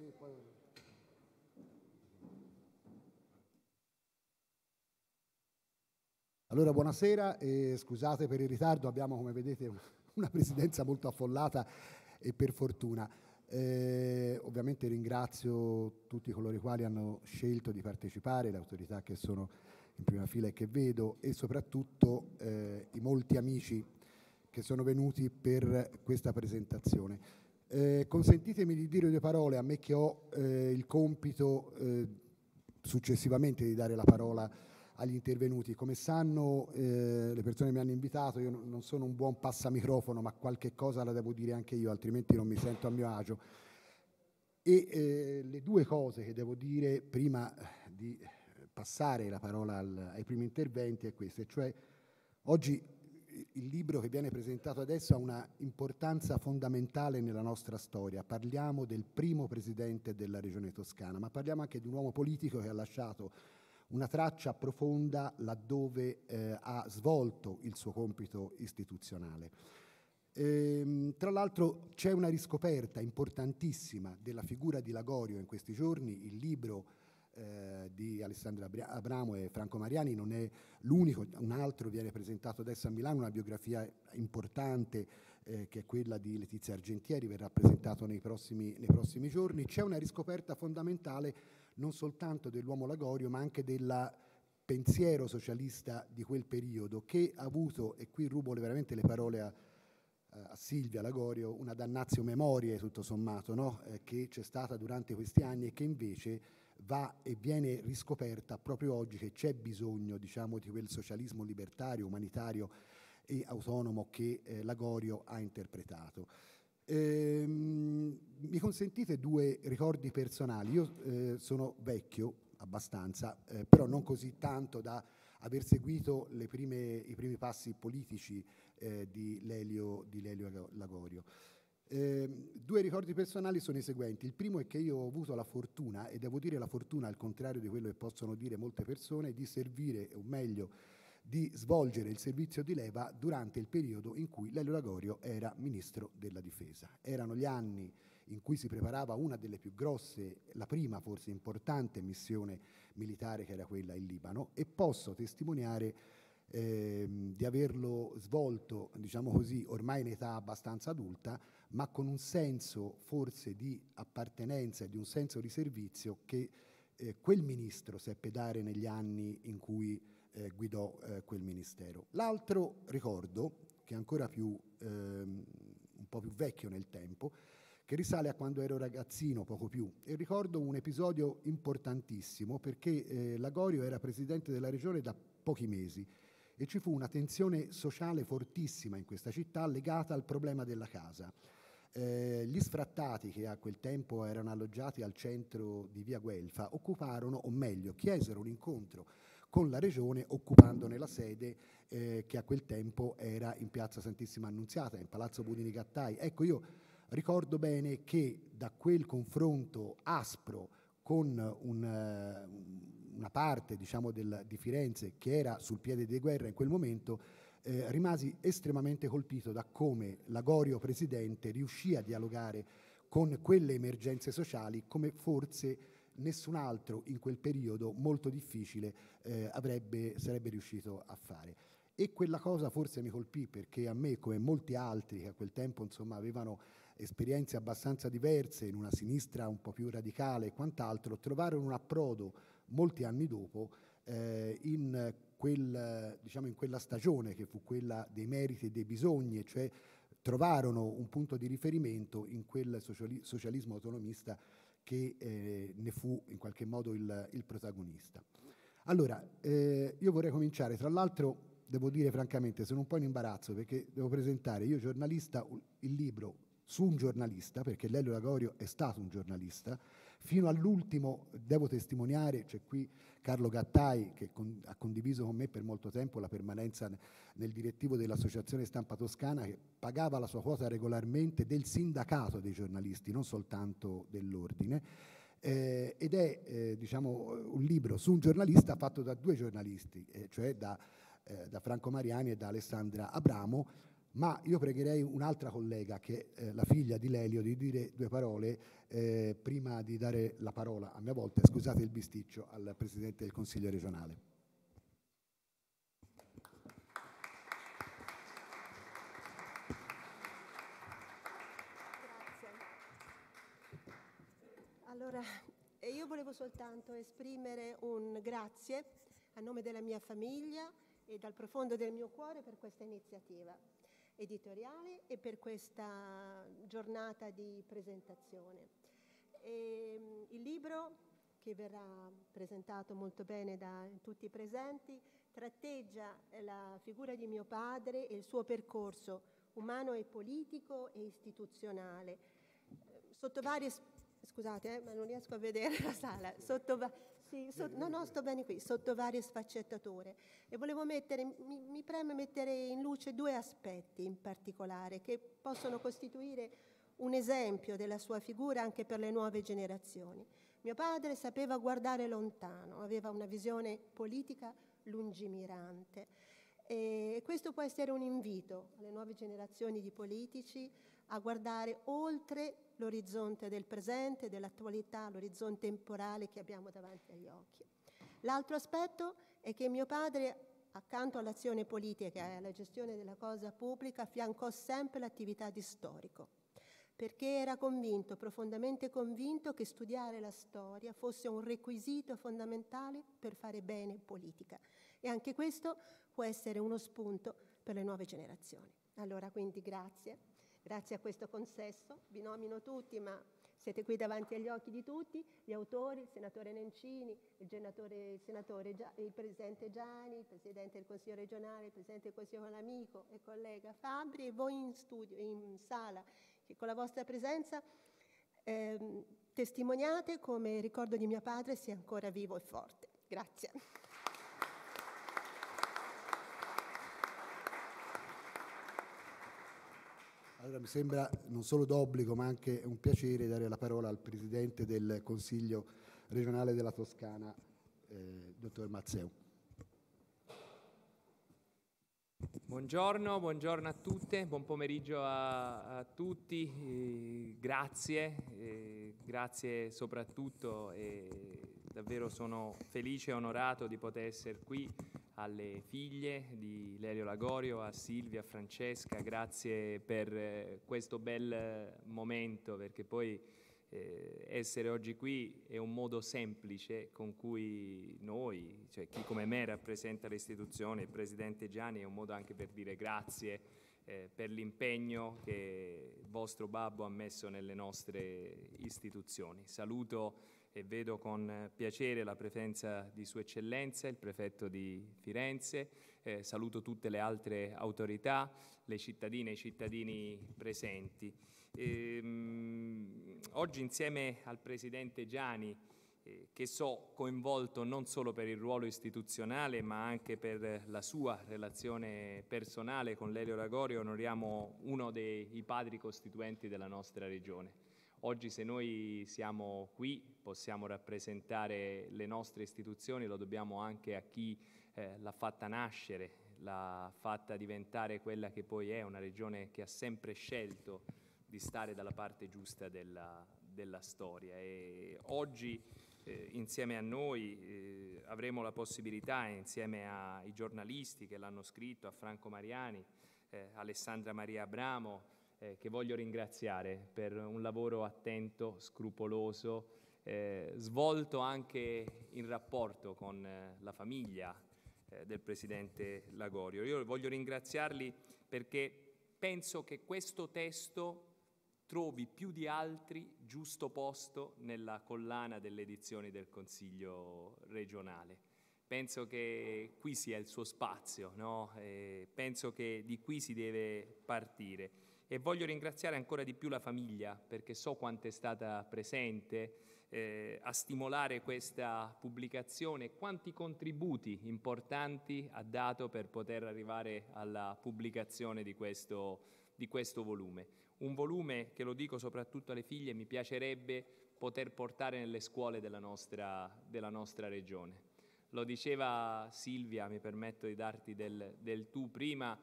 Sì, poi... Allora buonasera e scusate per il ritardo, abbiamo come vedete una presidenza molto affollata e per fortuna. Ovviamente ringrazio tutti coloro i quali hanno scelto di partecipare, le autorità che sono in prima fila e che vedo e soprattutto i molti amici che sono venuti per questa presentazione. Consentitemi di dire due parole a me che ho il compito successivamente di dare la parola agli intervenuti. Come sanno le persone che mi hanno invitato, io non sono un buon passamicrofono, ma qualche cosa la devo dire anche io, altrimenti non mi sento a mio agio. E le due cose che devo dire prima di passare la parola ai primi interventi è queste, cioè oggi il libro che viene presentato adesso ha una importanza fondamentale nella nostra storia. Parliamo del primo presidente della Regione Toscana, ma parliamo anche di un uomo politico che ha lasciato una traccia profonda laddove ha svolto il suo compito istituzionale. Tra l'altro c'è una riscoperta importantissima della figura di Lagorio in questi giorni. Il libro di Alessandra Abramo e Franco Mariani non è l'unico, un altro viene presentato adesso a Milano, una biografia importante che è quella di Letizia Argentieri, verrà presentato nei prossimi giorni. C'è una riscoperta fondamentale non soltanto dell'uomo Lagorio ma anche del pensiero socialista di quel periodo, che ha avuto, e qui rubo veramente le parole a Silvia Lagorio, una damnatio memoriae tutto sommato, no? Che c'è stata durante questi anni e che invece va e viene riscoperta proprio oggi, che c'è bisogno, diciamo, di quel socialismo libertario, umanitario e autonomo che Lagorio ha interpretato. Mi consentite due ricordi personali. Io sono vecchio abbastanza, però non così tanto da aver seguito i primi passi politici di Lelio Lagorio. Due ricordi personali sono i seguenti. Il primo è che io ho avuto la fortuna, e devo dire la fortuna al contrario di quello che possono dire molte persone, di servire, o meglio di svolgere il servizio di leva durante il periodo in cui Lelio Lagorio era ministro della difesa. Erano gli anni in cui si preparava una delle più grosse, la prima forse importante missione militare, che era quella in Libano, e posso testimoniare di averlo svolto, diciamo così, ormai in età abbastanza adulta, ma con un senso forse di appartenenza e di un senso di servizio che quel ministro seppe dare negli anni in cui guidò quel ministero. L'altro ricordo, che è ancora più, un po' più vecchio nel tempo, che risale a quando ero ragazzino, poco più, e ricordo un episodio importantissimo perché Lagorio era presidente della regione da pochi mesi e ci fu una tensione sociale fortissima in questa città legata al problema della casa. Gli sfrattati, che a quel tempo erano alloggiati al centro di via Guelfa, occuparono, o meglio chiesero un incontro con la regione occupandone la sede che a quel tempo era in piazza Santissima Annunziata, in palazzo Budini Gattai. Ecco, io ricordo bene che da quel confronto aspro con una parte, diciamo, di Firenze che era sul piede di guerra in quel momento, rimasi estremamente colpito da come Lagorio presidente riuscì a dialogare con quelle emergenze sociali come forse nessun altro in quel periodo molto difficile sarebbe riuscito a fare. E quella cosa forse mi colpì perché a me, come molti altri che a quel tempo insomma avevano esperienze abbastanza diverse in una sinistra un po' più radicale e quant'altro, trovarono un approdo molti anni dopo in quella stagione che fu quella dei meriti e dei bisogni, cioè trovarono un punto di riferimento in quel socialismo autonomista che ne fu in qualche modo il protagonista. Allora, io vorrei cominciare, tra l'altro devo dire francamente sono un po' in imbarazzo perché devo presentare io giornalista il libro su un giornalista, perché Lelio Lagorio è stato un giornalista, fino all'ultimo devo testimoniare, c'è qui Carlo Gattai che ha condiviso con me per molto tempo la permanenza nel direttivo dell'Associazione Stampa Toscana, che pagava la sua quota regolarmente del sindacato dei giornalisti, non soltanto dell'ordine, ed è diciamo, un libro su un giornalista fatto da due giornalisti, cioè da Franco Mariani e da Alessandra Abramo, Ma io pregherei un'altra collega, che è la figlia di Lelio, di dire due parole prima di dare la parola a mia volta, scusate il bisticcio, al Presidente del Consiglio regionale. Grazie. Allora, io volevo soltanto esprimere un grazie a nome della mia famiglia e dal profondo del mio cuore per questa iniziativa editoriale e per questa giornata di presentazione. E il libro, che verrà presentato molto bene da tutti i presenti, tratteggia la figura di mio padre e il suo percorso umano e politico e istituzionale. Sotto varie, scusate, ma non riesco a vedere la sala. No, sto bene qui, sotto varie sfaccettature. E volevo mettere, mi preme mettere in luce due aspetti in particolare che possono costituire un esempio della sua figura anche per le nuove generazioni. Mio padre sapeva guardare lontano, aveva una visione politica lungimirante. E questo può essere un invito alle nuove generazioni di politici a guardare oltre l'orizzonte del presente, dell'attualità, l'orizzonte temporale che abbiamo davanti agli occhi. L'altro aspetto è che mio padre, accanto all'azione politica e alla gestione della cosa pubblica, affiancò sempre l'attività di storico, perché era convinto, profondamente convinto, che studiare la storia fosse un requisito fondamentale per fare bene politica. E anche questo può essere uno spunto per le nuove generazioni. Allora, quindi grazie. Grazie a questo consesso, vi nomino tutti, ma siete qui davanti agli occhi di tutti, gli autori, il senatore Nencini, il presidente Giani, il presidente del Consiglio regionale, il presidente del Consiglio con l'amico e collega Fabbri, e voi in studio, in sala, che con la vostra presenza testimoniate come il ricordo di mio padre sia ancora vivo e forte. Grazie. Allora, mi sembra non solo d'obbligo ma anche un piacere dare la parola al Presidente del Consiglio regionale della Toscana, Dottor Mazzeu. Buongiorno a tutte, buon pomeriggio a tutti, grazie soprattutto, davvero sono felice e onorato di poter essere qui. Alle figlie di Lelio Lagorio, a Silvia, a Francesca, grazie per questo bel momento, perché poi essere oggi qui è un modo semplice con cui noi, cioè chi come me rappresenta le istituzioni, il Presidente Giani, è un modo anche per dire grazie per l'impegno che il vostro babbo ha messo nelle nostre istituzioni. Saluto e vedo con piacere la presenza di Sua Eccellenza, il prefetto di Firenze, saluto tutte le altre autorità, le cittadine e i cittadini presenti. Oggi insieme al Presidente Giani, che so coinvolto non solo per il ruolo istituzionale ma anche per la sua relazione personale con Lelio Lagorio, onoriamo uno dei padri costituenti della nostra regione. Oggi se noi siamo qui, possiamo rappresentare le nostre istituzioni, lo dobbiamo anche a chi l'ha fatta nascere, l'ha fatta diventare quella che poi è, una regione che ha sempre scelto di stare dalla parte giusta della storia. E oggi insieme a noi avremo la possibilità, insieme ai giornalisti che l'hanno scritto, a Franco Mariani, Alessandra Maria Abramo, che voglio ringraziare per un lavoro attento, scrupoloso, svolto anche in rapporto con la famiglia del Presidente Lagorio. Io voglio ringraziarli perché penso che questo testo trovi più di altri giusto posto nella collana delle edizioni del Consiglio regionale. Penso che qui sia il suo spazio, no? Penso che di qui si deve partire. E voglio ringraziare ancora di più la famiglia, perché so quanto è stata presente a stimolare questa pubblicazione, quanti contributi importanti ha dato per poter arrivare alla pubblicazione di questo volume. Un volume che, lo dico soprattutto alle figlie, mi piacerebbe poter portare nelle scuole della nostra regione. Lo diceva Silvia, mi permetto di darti del tu prima,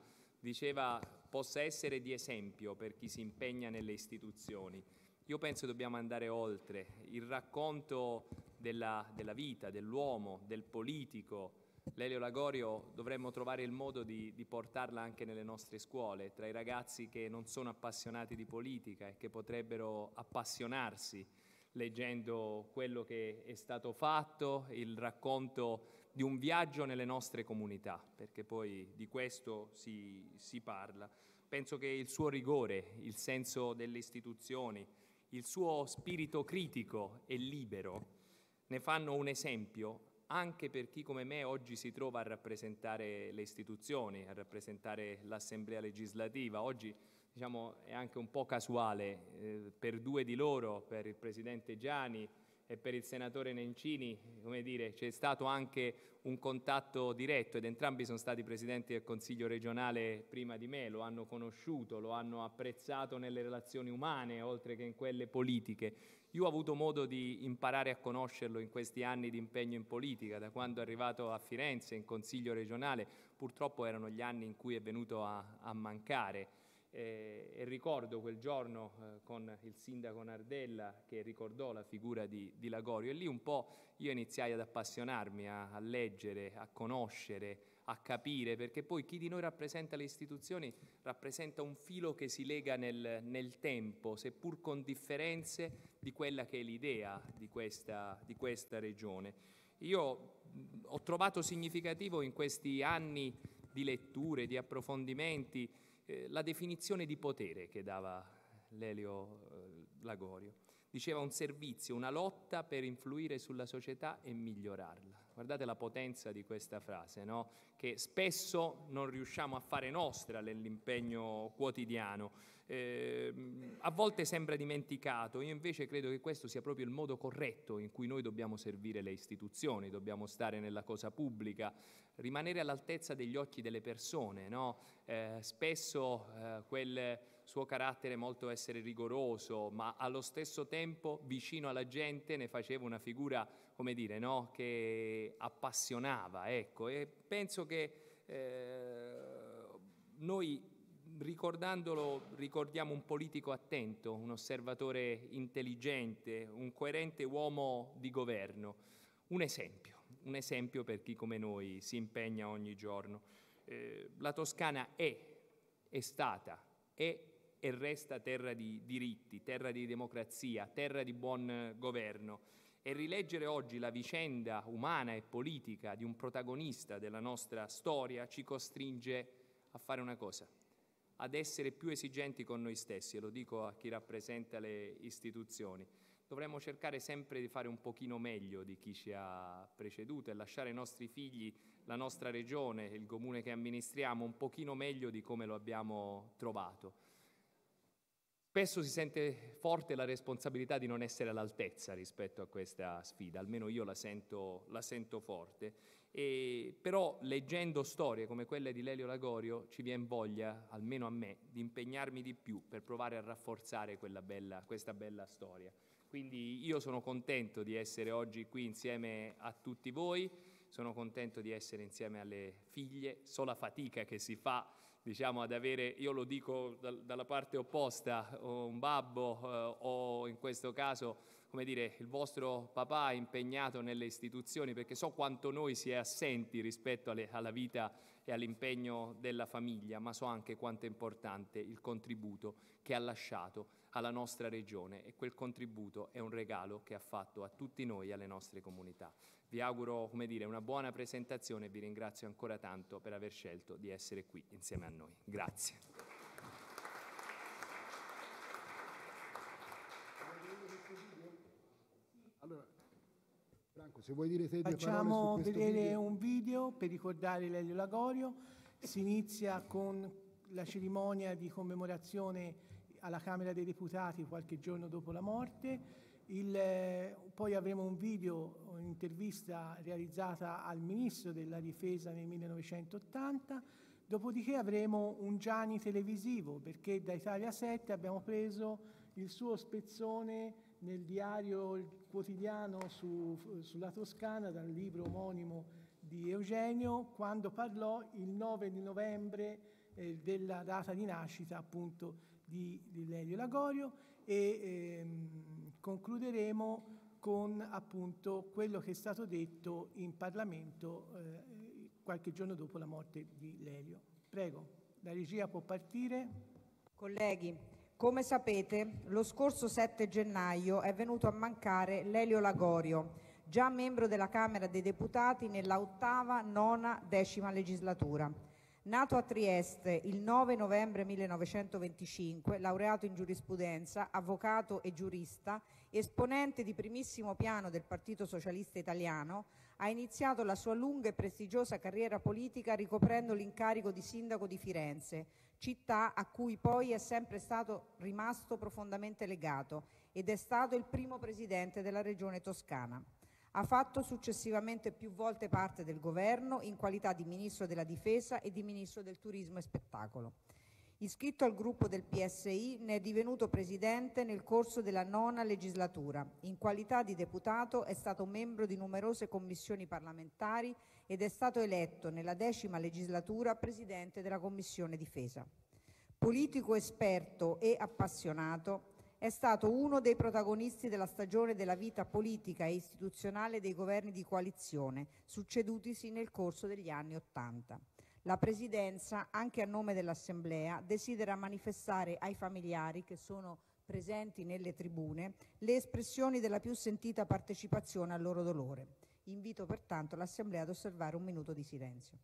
diceva, possa essere di esempio per chi si impegna nelle istituzioni. Io penso che dobbiamo andare oltre il racconto della vita, dell'uomo, del politico. Lelio Lagorio dovremmo trovare il modo di portarla anche nelle nostre scuole, tra i ragazzi che non sono appassionati di politica e che potrebbero appassionarsi leggendo quello che è stato fatto, il racconto di un viaggio nelle nostre comunità, perché poi di questo si parla. Penso che il suo rigore, il senso delle istituzioni, il suo spirito critico e libero ne fanno un esempio anche per chi come me oggi si trova a rappresentare le istituzioni, a rappresentare l'Assemblea legislativa. Oggi diciamo, è anche un po' casuale per due di loro, per il Presidente Giani e per il Senatore Nencini, come dire, c'è stato anche un contatto diretto ed entrambi sono stati Presidenti del Consiglio regionale prima di me, lo hanno conosciuto, lo hanno apprezzato nelle relazioni umane oltre che in quelle politiche. Io ho avuto modo di imparare a conoscerlo in questi anni di impegno in politica, da quando è arrivato a Firenze in Consiglio regionale, purtroppo erano gli anni in cui è venuto a mancare. E ricordo quel giorno con il sindaco Nardella che ricordò la figura di Lagorio e lì un po' io iniziai ad appassionarmi, a leggere, a conoscere, a capire, perché poi chi di noi rappresenta le istituzioni rappresenta un filo che si lega nel tempo, seppur con differenze di quella che è l'idea di questa regione. Io ho trovato significativo in questi anni di letture, di approfondimenti, la definizione di potere che dava Lelio Lagorio. Diceva un servizio, una lotta per influire sulla società e migliorarla. Guardate la potenza di questa frase, no? Che spesso non riusciamo a fare nostra nell'impegno quotidiano. A volte sembra dimenticato, io invece credo che questo sia proprio il modo corretto in cui noi dobbiamo servire le istituzioni, dobbiamo stare nella cosa pubblica, rimanere all'altezza degli occhi delle persone, no? Spesso quel suo carattere molto essere rigoroso, ma allo stesso tempo vicino alla gente ne faceva una figura, come dire, no? Che appassionava, ecco. E penso che noi ricordandolo ricordiamo un politico attento, un osservatore intelligente, un coerente uomo di governo, un esempio per chi come noi si impegna ogni giorno. La Toscana è stata, è e resta terra di diritti, terra di democrazia, terra di buon governo e rileggere oggi la vicenda umana e politica di un protagonista della nostra storia ci costringe a fare una cosa, ad essere più esigenti con noi stessi, e lo dico a chi rappresenta le istituzioni. Dovremmo cercare sempre di fare un pochino meglio di chi ci ha preceduto e lasciare ai nostri figli, la nostra regione, il comune che amministriamo, un pochino meglio di come lo abbiamo trovato. Spesso si sente forte la responsabilità di non essere all'altezza rispetto a questa sfida, almeno io la sento forte. Però leggendo storie come quelle di Lelio Lagorio ci viene voglia, almeno a me, di impegnarmi di più per provare a rafforzare questa bella storia. Quindi io sono contento di essere oggi qui insieme a tutti voi, sono contento di essere insieme alle figlie, so la fatica che si fa, diciamo, ad avere, io lo dico dalla parte opposta, un babbo o in questo caso, come dire, il vostro papà è impegnato nelle istituzioni, perché so quanto noi si è assenti rispetto alla vita e all'impegno della famiglia, ma so anche quanto è importante il contributo che ha lasciato alla nostra regione e quel contributo è un regalo che ha fatto a tutti noi e alle nostre comunità. Vi auguro, come dire, una buona presentazione e vi ringrazio ancora tanto per aver scelto di essere qui insieme a noi. Grazie. Allora, Franco, se vuoi dire te due parole su questo video. Facciamo vedere un video per ricordare Lelio Lagorio. Si inizia con la cerimonia di commemorazione alla Camera dei Deputati qualche giorno dopo la morte. Poi avremo un video, un'intervista realizzata al Ministro della Difesa nel 1980, dopodiché avremo un Giani televisivo, perché da Italia 7 abbiamo preso il suo spezzone nel diario quotidiano sulla Toscana, dal libro omonimo di Eugenio, quando parlò il 9 di novembre della data di nascita appunto di Lelio Lagorio e concluderemo con appunto quello che è stato detto in Parlamento qualche giorno dopo la morte di Lelio. Prego, la regia può partire. Colleghi, come sapete, lo scorso 7 gennaio è venuto a mancare Lelio Lagorio, già membro della Camera dei Deputati nella 8ª, 9ª, 10ª legislatura. Nato a Trieste il 9 novembre 1925, laureato in giurisprudenza, avvocato e giurista, esponente di primissimo piano del Partito Socialista Italiano, ha iniziato la sua lunga e prestigiosa carriera politica ricoprendo l'incarico di sindaco di Firenze, città a cui poi è sempre stato rimasto profondamente legato ed è stato il primo presidente della regione toscana. Ha fatto successivamente più volte parte del governo in qualità di Ministro della Difesa e di Ministro del Turismo e Spettacolo. Iscritto al gruppo del PSI, ne è divenuto presidente nel corso della 9ª legislatura. In qualità di deputato è stato membro di numerose commissioni parlamentari ed è stato eletto nella 10ª legislatura presidente della Commissione Difesa. Politico esperto e appassionato, è stato uno dei protagonisti della stagione della vita politica e istituzionale dei governi di coalizione, succedutisi nel corso degli anni '80. La Presidenza, anche a nome dell'Assemblea, desidera manifestare ai familiari che sono presenti nelle tribune le espressioni della più sentita partecipazione al loro dolore. Invito pertanto l'Assemblea ad osservare un minuto di silenzio.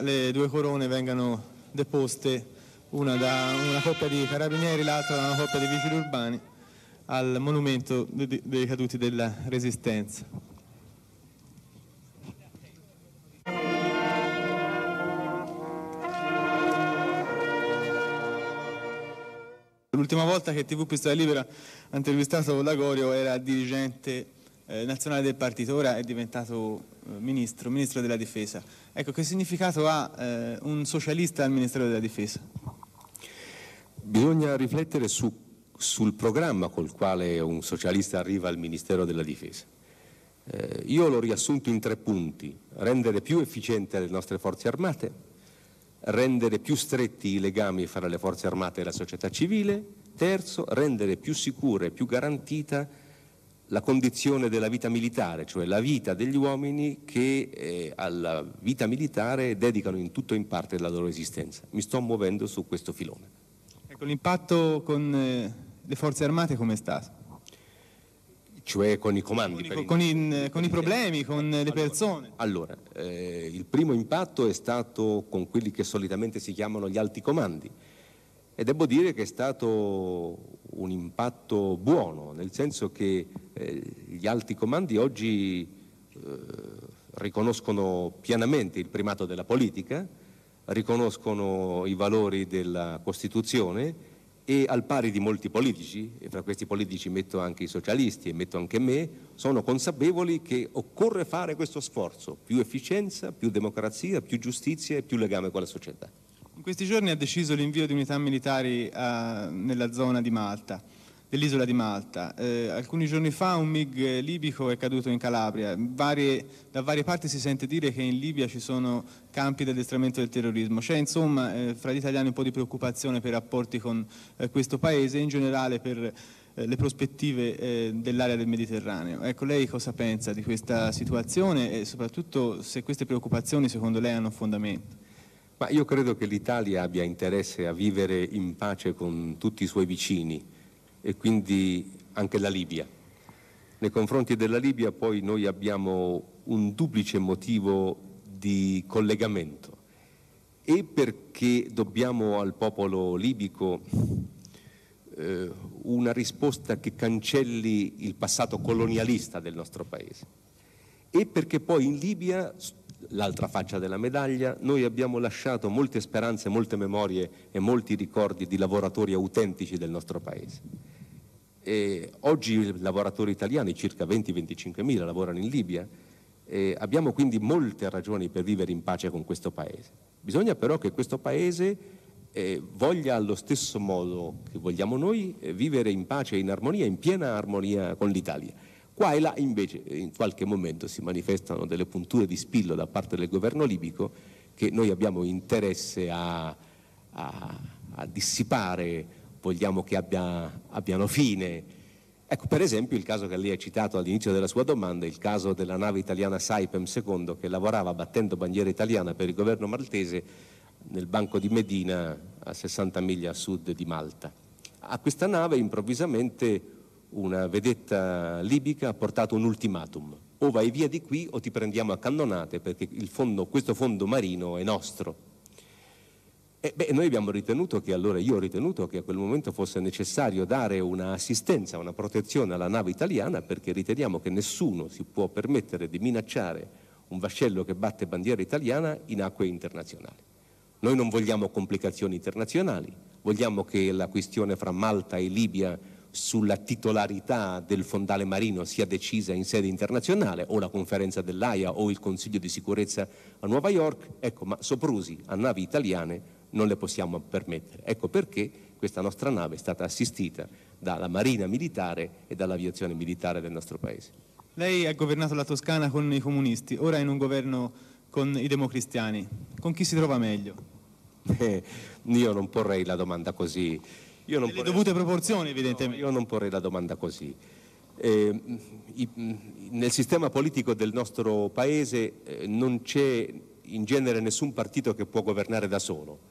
Le due corone vengano deposte, una da una coppia di carabinieri, l'altra da una coppia di vigili urbani, al monumento dei caduti della Resistenza. L'ultima volta che TV Pistoia Libera ha intervistato Lagorio era dirigente nazionale del partito, ora è diventato ministro della Difesa. Ecco, che significato ha un socialista al Ministero della Difesa? Bisogna riflettere sul programma col quale un socialista arriva al Ministero della Difesa. Io l'ho riassunto in 3 punti: rendere più efficiente le nostre forze armate, rendere più stretti i legami fra le forze armate e la società civile, terzo, rendere più sicura e più garantita la condizione della vita militare, cioè la vita degli uomini che alla vita militare dedicano in tutto e in parte la loro esistenza. Mi sto muovendo su questo filone. Ecco, l'impatto con le forze armate com'è stato? Cioè con i comandi? Con i problemi, con le persone? Allora, il primo impatto è stato con quelli che solitamente si chiamano gli alti comandi. E devo dire che è stato un impatto buono, nel senso che gli alti comandi oggi riconoscono pienamente il primato della politica, riconoscono i valori della Costituzione e, al pari di molti politici, e fra questi politici metto anche i socialisti e metto anche me, sono consapevoli che occorre fare questo sforzo: più efficienza, più democrazia, più giustizia e più legame con la società. In questi giorni ha deciso l'invio di unità militari nella zona di Malta, dell'isola di Malta. Alcuni giorni fa un MiG libico è caduto in Calabria. Da varie parti si sente dire che in Libia ci sono campi di addestramento del terrorismo. C'è insomma fra gli italiani un po' di preoccupazione per i rapporti con questo paese e in generale per le prospettive dell'area del Mediterraneo. Ecco, lei cosa pensa di questa situazione e soprattutto se queste preoccupazioni secondo lei hanno fondamento? Ma io credo che l'Italia abbia interesse a vivere in pace con tutti i suoi vicini e quindi anche la Libia. Nei confronti della Libia poi noi abbiamo un duplice motivo di collegamento, e perché dobbiamo al popolo libico una risposta che cancelli il passato colonialista del nostro paese, e perché poi in Libia, l'altra faccia della medaglia, noi abbiamo lasciato molte speranze, molte memorie e molti ricordi di lavoratori autentici del nostro paese. E oggi i lavoratori italiani, circa 20-25.000, lavorano in Libia, e abbiamo quindi molte ragioni per vivere in pace con questo paese. Bisogna però che questo paese voglia, allo stesso modo che vogliamo noi, vivere in pace e in armonia, in piena armonia con l'Italia. Qua e là invece in qualche momento si manifestano delle punture di spillo da parte del governo libico che noi abbiamo interesse a dissipare, vogliamo che abbiano fine. Ecco, per esempio, il caso che lei ha citato all'inizio della sua domanda, il caso della nave italiana Saipem II che lavorava battendo bandiera italiana per il governo maltese nel Banco di Medina, a 60 miglia a sud di Malta. A questa nave improvvisamente una vedetta libica ha portato un ultimatum: o vai via di qui o ti prendiamo a cannonate, perché questo fondo marino è nostro. Noi abbiamo ritenuto che allora, io ho ritenuto che a quel momento fosse necessario dare un'assistenza, una protezione alla nave italiana, perché riteniamo che nessuno si può permettere di minacciare un vascello che batte bandiera italiana in acque internazionali. Noi non vogliamo complicazioni internazionali, vogliamo che la questione fra Malta e Libia sulla titolarità del fondale marino sia decisa in sede internazionale, o la conferenza dell'AIA o il Consiglio di sicurezza a Nuova York. Ecco, ma soprusi a navi italiane non le possiamo permettere. Ecco perché questa nostra nave è stata assistita dalla Marina militare e dall'aviazione militare del nostro Paese. Lei ha governato la Toscana con i comunisti, ora è in un governo con i democristiani. Con chi si trova meglio? Io non porrei la domanda così. Io non porrei... dovute proporzioni, evidentemente. No, io non porrei la domanda così. Nel sistema politico del nostro Paese non c'è in genere nessun partito che può governare da solo.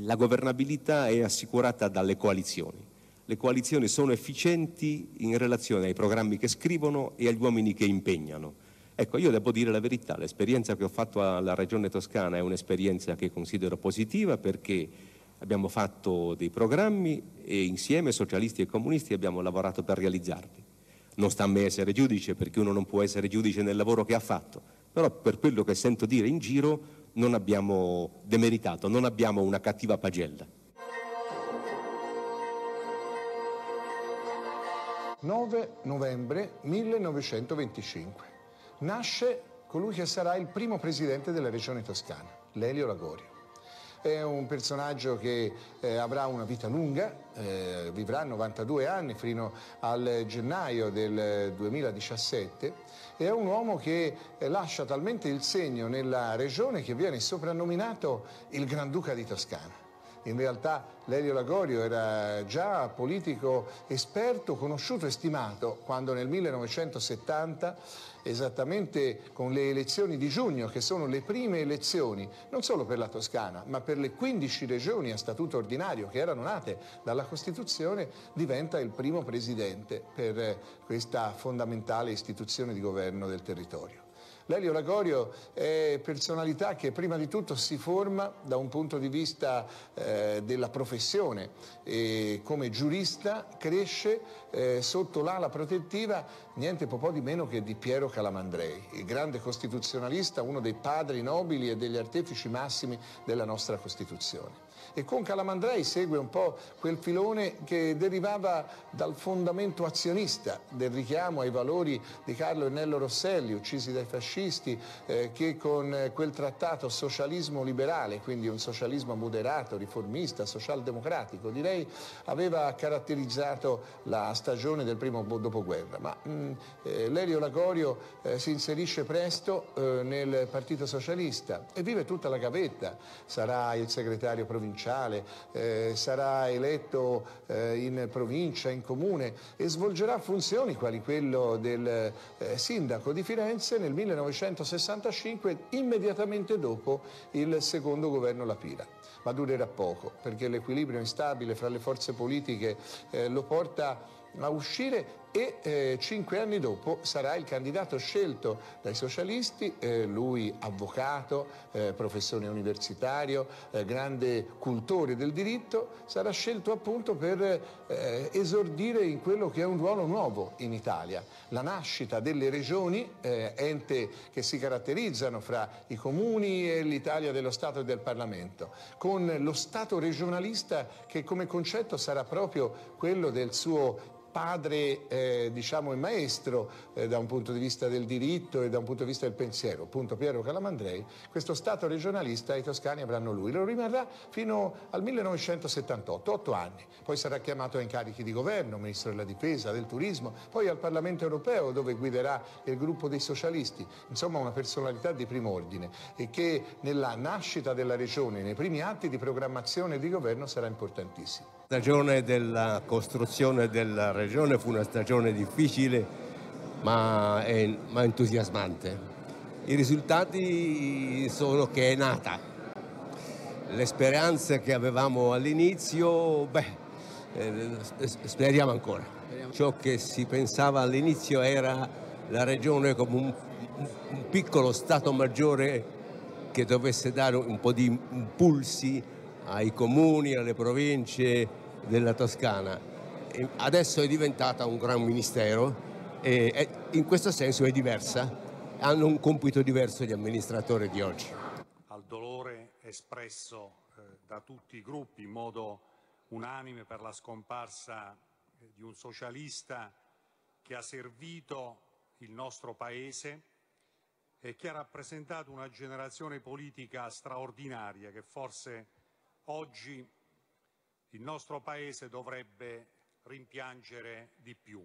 La governabilità è assicurata dalle coalizioni. Le coalizioni sono efficienti in relazione ai programmi che scrivono e agli uomini che impegnano. Ecco, io devo dire la verità, l'esperienza che ho fatto alla Regione Toscana è un'esperienza che considero positiva, perché abbiamo fatto dei programmi e insieme socialisti e comunisti abbiamo lavorato per realizzarli. Non sta a me essere giudice, perché uno non può essere giudice nel lavoro che ha fatto, però per quello che sento dire in giro non abbiamo demeritato, non abbiamo una cattiva pagella. 9 novembre 1925. Nasce colui che sarà il primo presidente della Regione Toscana, Lelio Lagorio. È un personaggio che avrà una vita lunga, vivrà 92 anni fino al gennaio del 2017. È un uomo che lascia talmente il segno nella regione che viene soprannominato il Granduca di Toscana. In realtà Lelio Lagorio era già politico esperto, conosciuto e stimato quando nel 1970, esattamente con le elezioni di giugno, che sono le prime elezioni non solo per la Toscana ma per le 15 regioni a statuto ordinario che erano nate dalla Costituzione, diventa il primo presidente per questa fondamentale istituzione di governo del territorio. Lelio Lagorio è personalità che prima di tutto si forma da un punto di vista della professione, e come giurista cresce sotto l'ala protettiva niente po' di meno che di Piero Calamandrei, il grande costituzionalista, uno dei padri nobili e degli artefici massimi della nostra Costituzione. E con Calamandrei segue un po' quel filone che derivava dal fondamento azionista, del richiamo ai valori di Carlo Ennello Rosselli, uccisi dai fascisti, che con quel trattato socialismo liberale, quindi un socialismo moderato, riformista, socialdemocratico, direi, aveva caratterizzato la stagione del primo dopoguerra. Ma Lelio Lagorio si inserisce presto nel Partito Socialista e vive tutta la gavetta. Sarà il segretario provinciale, sarà eletto in provincia, in comune, e svolgerà funzioni quali quello del sindaco di Firenze nel 1965, immediatamente dopo il secondo governo La Pira. Ma durerà poco, perché l'equilibrio instabile fra le forze politiche lo porta a uscire, e 5 anni dopo sarà il candidato scelto dai socialisti, lui avvocato, professore universitario, grande cultore del diritto, sarà scelto appunto per esordire in quello che è un ruolo nuovo in Italia, la nascita delle regioni, ente che si caratterizzano fra i comuni e l'Italia dello Stato e del Parlamento, con lo Stato regionalista che come concetto sarà proprio quello del suo padre, diciamo, e maestro da un punto di vista del diritto e da un punto di vista del pensiero, appunto Piero Calamandrei, questo Stato regionalista i toscani avranno lui, lo rimarrà fino al 1978, 8 anni, poi sarà chiamato a incarichi di governo, ministro della difesa, del turismo, poi al Parlamento europeo dove guiderà il gruppo dei socialisti, insomma una personalità di prim'ordine e che nella nascita della regione, nei primi atti di programmazione e di governo sarà importantissimo. La stagione della costruzione della regione fu una stagione difficile ma entusiasmante. I risultati sono che è nata. Le speranze che avevamo all'inizio, speriamo ancora. Ciò che si pensava all'inizio era la regione come un piccolo Stato maggiore che dovesse dare un po' di impulsi ai comuni, alle province della Toscana. E adesso è diventata un gran ministero e in questo senso è diversa. Hanno un compito diverso gli amministratori di oggi. Al dolore espresso da tutti i gruppi in modo unanime per la scomparsa di un socialista che ha servito il nostro Paese e che ha rappresentato una generazione politica straordinaria che forse oggi il nostro Paese dovrebbe rimpiangere di più.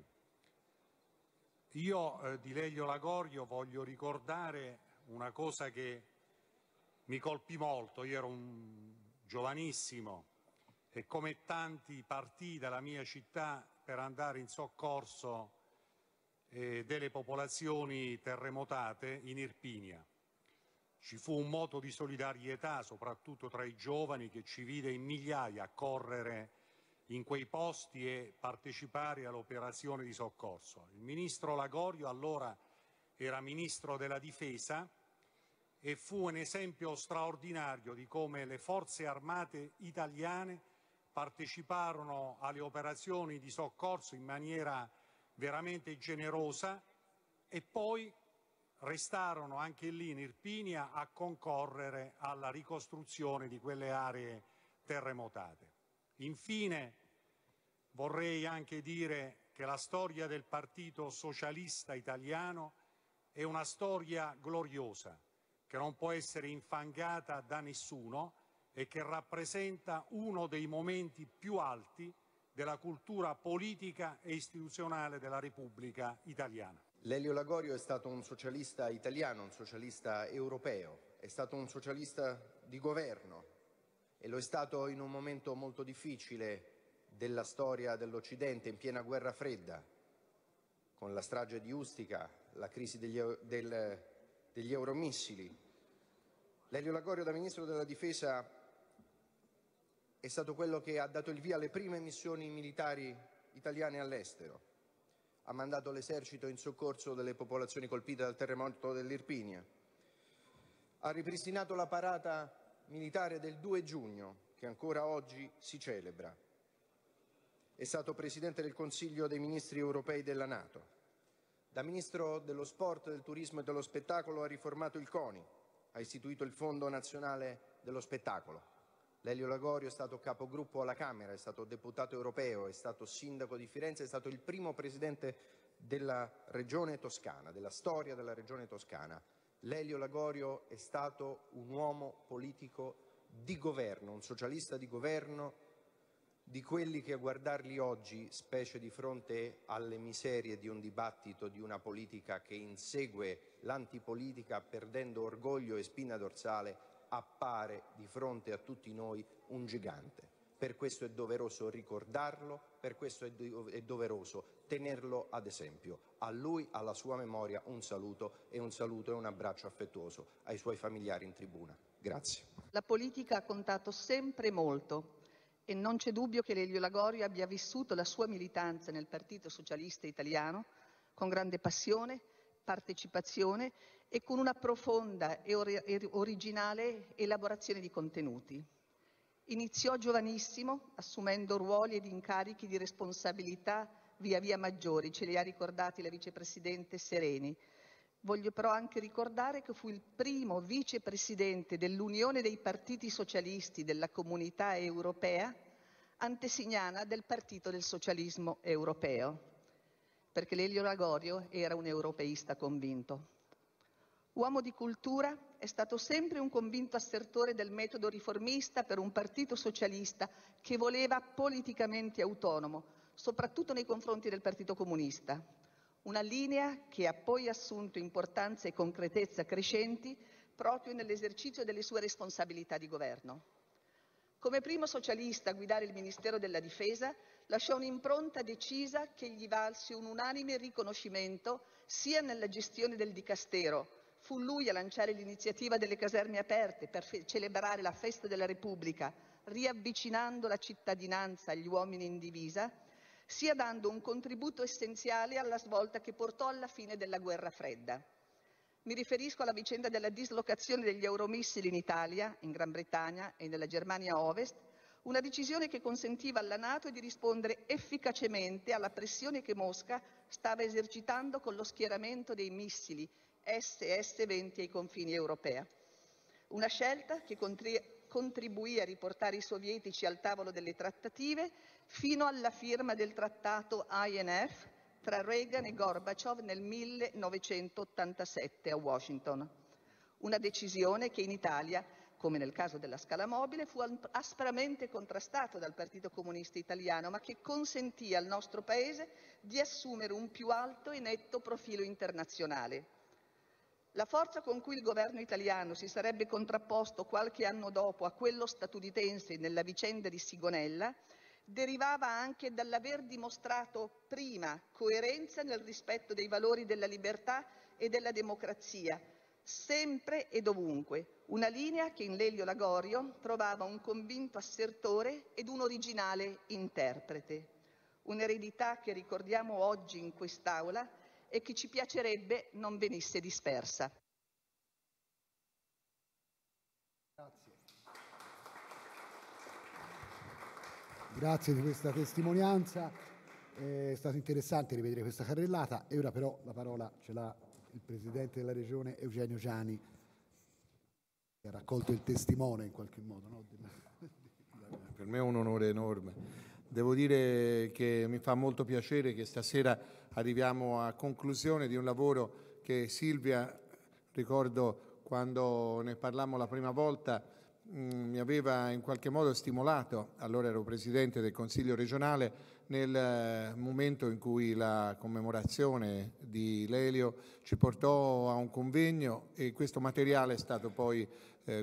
Io di Lelio Lagorio voglio ricordare una cosa che mi colpì molto. Io ero un giovanissimo e come tanti partì dalla mia città per andare in soccorso delle popolazioni terremotate in Irpinia. Ci fu un moto di solidarietà, soprattutto tra i giovani, che ci vide in migliaia correre in quei posti e partecipare all'operazione di soccorso. Il ministro Lagorio allora era ministro della difesa e fu un esempio straordinario di come le forze armate italiane parteciparono alle operazioni di soccorso in maniera veramente generosa e poi restarono anche lì in Irpinia a concorrere alla ricostruzione di quelle aree terremotate. Infine, vorrei anche dire che la storia del Partito Socialista Italiano è una storia gloriosa, che non può essere infangata da nessuno e che rappresenta uno dei momenti più alti della cultura politica e istituzionale della Repubblica Italiana. Lelio Lagorio è stato un socialista italiano, un socialista europeo, è stato un socialista di governo e lo è stato in un momento molto difficile della storia dell'Occidente, in piena guerra fredda, con la strage di Ustica, la crisi degli euromissili. Lelio Lagorio, da Ministro della Difesa, è stato quello che ha dato il via alle prime missioni militari italiane all'estero, ha mandato l'esercito in soccorso delle popolazioni colpite dal terremoto dell'Irpinia, ha ripristinato la parata militare del 2 giugno, che ancora oggi si celebra. È stato Presidente del Consiglio dei Ministri europei della NATO. Da Ministro dello Sport, del Turismo e dello Spettacolo ha riformato il CONI, ha istituito il Fondo Nazionale dello Spettacolo. Lelio Lagorio è stato capogruppo alla Camera, è stato deputato europeo, è stato sindaco di Firenze, è stato il primo Presidente della Regione Toscana, della storia della Regione Toscana. Lelio Lagorio è stato un uomo politico di governo, un socialista di governo, di quelli che a guardarli oggi, specie di fronte alle miserie di un dibattito, di una politica che insegue l'antipolitica perdendo orgoglio e spina dorsale, appare di fronte a tutti noi un gigante. Per questo è doveroso ricordarlo, per questo è doveroso tenerlo ad esempio. A lui, alla sua memoria, un saluto e un abbraccio affettuoso ai suoi familiari in tribuna. Grazie. La politica ha contato sempre molto e non c'è dubbio che Lelio Lagorio abbia vissuto la sua militanza nel Partito Socialista Italiano con grande passione, partecipazione e con una profonda e originale elaborazione di contenuti. Iniziò giovanissimo assumendo ruoli ed incarichi di responsabilità via via maggiori, ce li ha ricordati la vicepresidente Sereni. Voglio però anche ricordare che fu il primo vicepresidente dell'Unione dei Partiti Socialisti della Comunità Europea antesignana del Partito del Socialismo Europeo, perché Lelio Lagorio era un europeista convinto. Uomo di cultura, è stato sempre un convinto assertore del metodo riformista per un partito socialista che voleva politicamente autonomo, soprattutto nei confronti del Partito Comunista. Una linea che ha poi assunto importanza e concretezza crescenti proprio nell'esercizio delle sue responsabilità di governo. Come primo socialista a guidare il Ministero della Difesa, lasciò un'impronta decisa che gli valse un unanime riconoscimento sia nella gestione del Dicastero. Fu lui a lanciare l'iniziativa delle caserme aperte per celebrare la festa della Repubblica, riavvicinando la cittadinanza agli uomini in divisa, sia dando un contributo essenziale alla svolta che portò alla fine della Guerra Fredda. Mi riferisco alla vicenda della dislocazione degli euromissili in Italia, in Gran Bretagna e nella Germania Ovest, una decisione che consentiva alla NATO di rispondere efficacemente alla pressione che Mosca stava esercitando con lo schieramento dei missili SS-20 ai confini europei. Una scelta che contribuì a riportare i sovietici al tavolo delle trattative fino alla firma del trattato INF tra Reagan e Gorbaciov nel 1987 a Washington. Una decisione che in Italia, come nel caso della scala mobile, fu aspramente contrastata dal Partito Comunista Italiano, ma che consentì al nostro Paese di assumere un più alto e netto profilo internazionale. La forza con cui il governo italiano si sarebbe contrapposto qualche anno dopo a quello statunitense nella vicenda di Sigonella derivava anche dall'aver dimostrato prima coerenza nel rispetto dei valori della libertà e della democrazia, sempre e dovunque, una linea che in Lelio Lagorio trovava un convinto assertore ed un originale interprete. Un'eredità che ricordiamo oggi in quest'Aula e che ci piacerebbe non venisse dispersa. Grazie. Grazie di questa testimonianza, è stato interessante rivedere questa carrellata e ora però la parola ce l'ha il Presidente della Regione Eugenio Giani, che ha raccolto il testimone in qualche modo. No? Per me è un onore enorme. Devo dire che mi fa molto piacere che stasera arriviamo a conclusione di un lavoro che Silvia, ricordo quando ne parlammo la prima volta, mi aveva in qualche modo stimolato, allora ero Presidente del Consiglio regionale, nel momento in cui la commemorazione di Lelio ci portò a un convegno e questo materiale è stato poi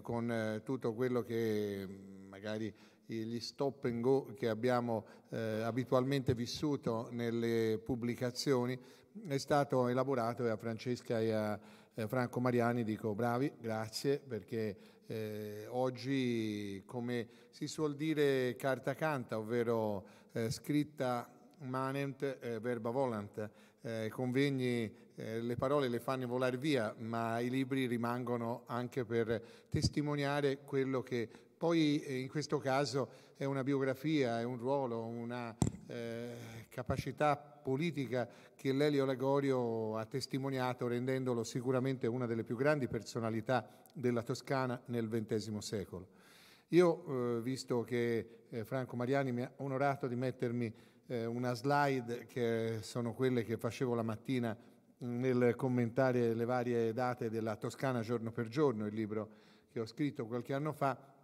con tutto quello che magari gli stop and go che abbiamo abitualmente vissuto nelle pubblicazioni è stato elaborato e a Francesca e a Franco Mariani dico bravi, grazie, perché oggi, come si suol dire, carta canta, ovvero scritta manent, verba volant, convegni, le parole le fanno volare via, ma i libri rimangono anche per testimoniare quello che poi in questo caso è una biografia, è un ruolo, una capacità politica che Lelio Lagorio ha testimoniato, rendendolo sicuramente una delle più grandi personalità della Toscana nel XX secolo. Io, visto che Franco Mariani mi ha onorato di mettermi una slide, che sono quelle che facevo la mattina nel commentare le varie date della Toscana giorno per giorno, il libro che ho scritto qualche anno fa,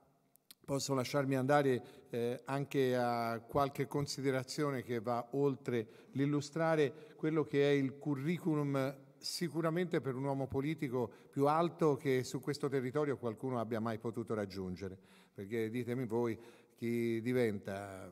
posso lasciarmi andare anche a qualche considerazione che va oltre l'illustrare quello che è il curriculum sicuramente per un uomo politico più alto che su questo territorio qualcuno abbia mai potuto raggiungere. Perché ditemi voi, chi diventa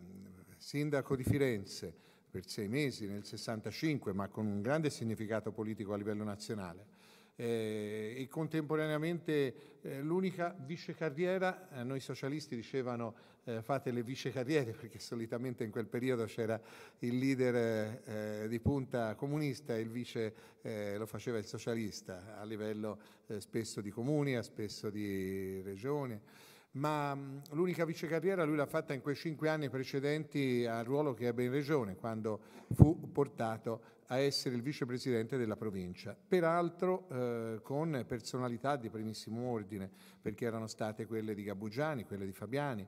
sindaco di Firenze per 6 mesi nel 65, ma con un grande significato politico a livello nazionale, e contemporaneamente l'unica vicecarriera, noi socialisti dicevano fate le vicecarriere perché solitamente in quel periodo c'era il leader di punta comunista e il vice lo faceva il socialista a livello spesso di comuni, spesso di regioni, ma l'unica vicecarriera lui l'ha fatta in quei 5 anni precedenti al ruolo che ebbe in regione, quando fu portato a essere il vicepresidente della provincia, peraltro con personalità di primissimo ordine, perché erano state quelle di Gabbugiani, quelle di Fabiani,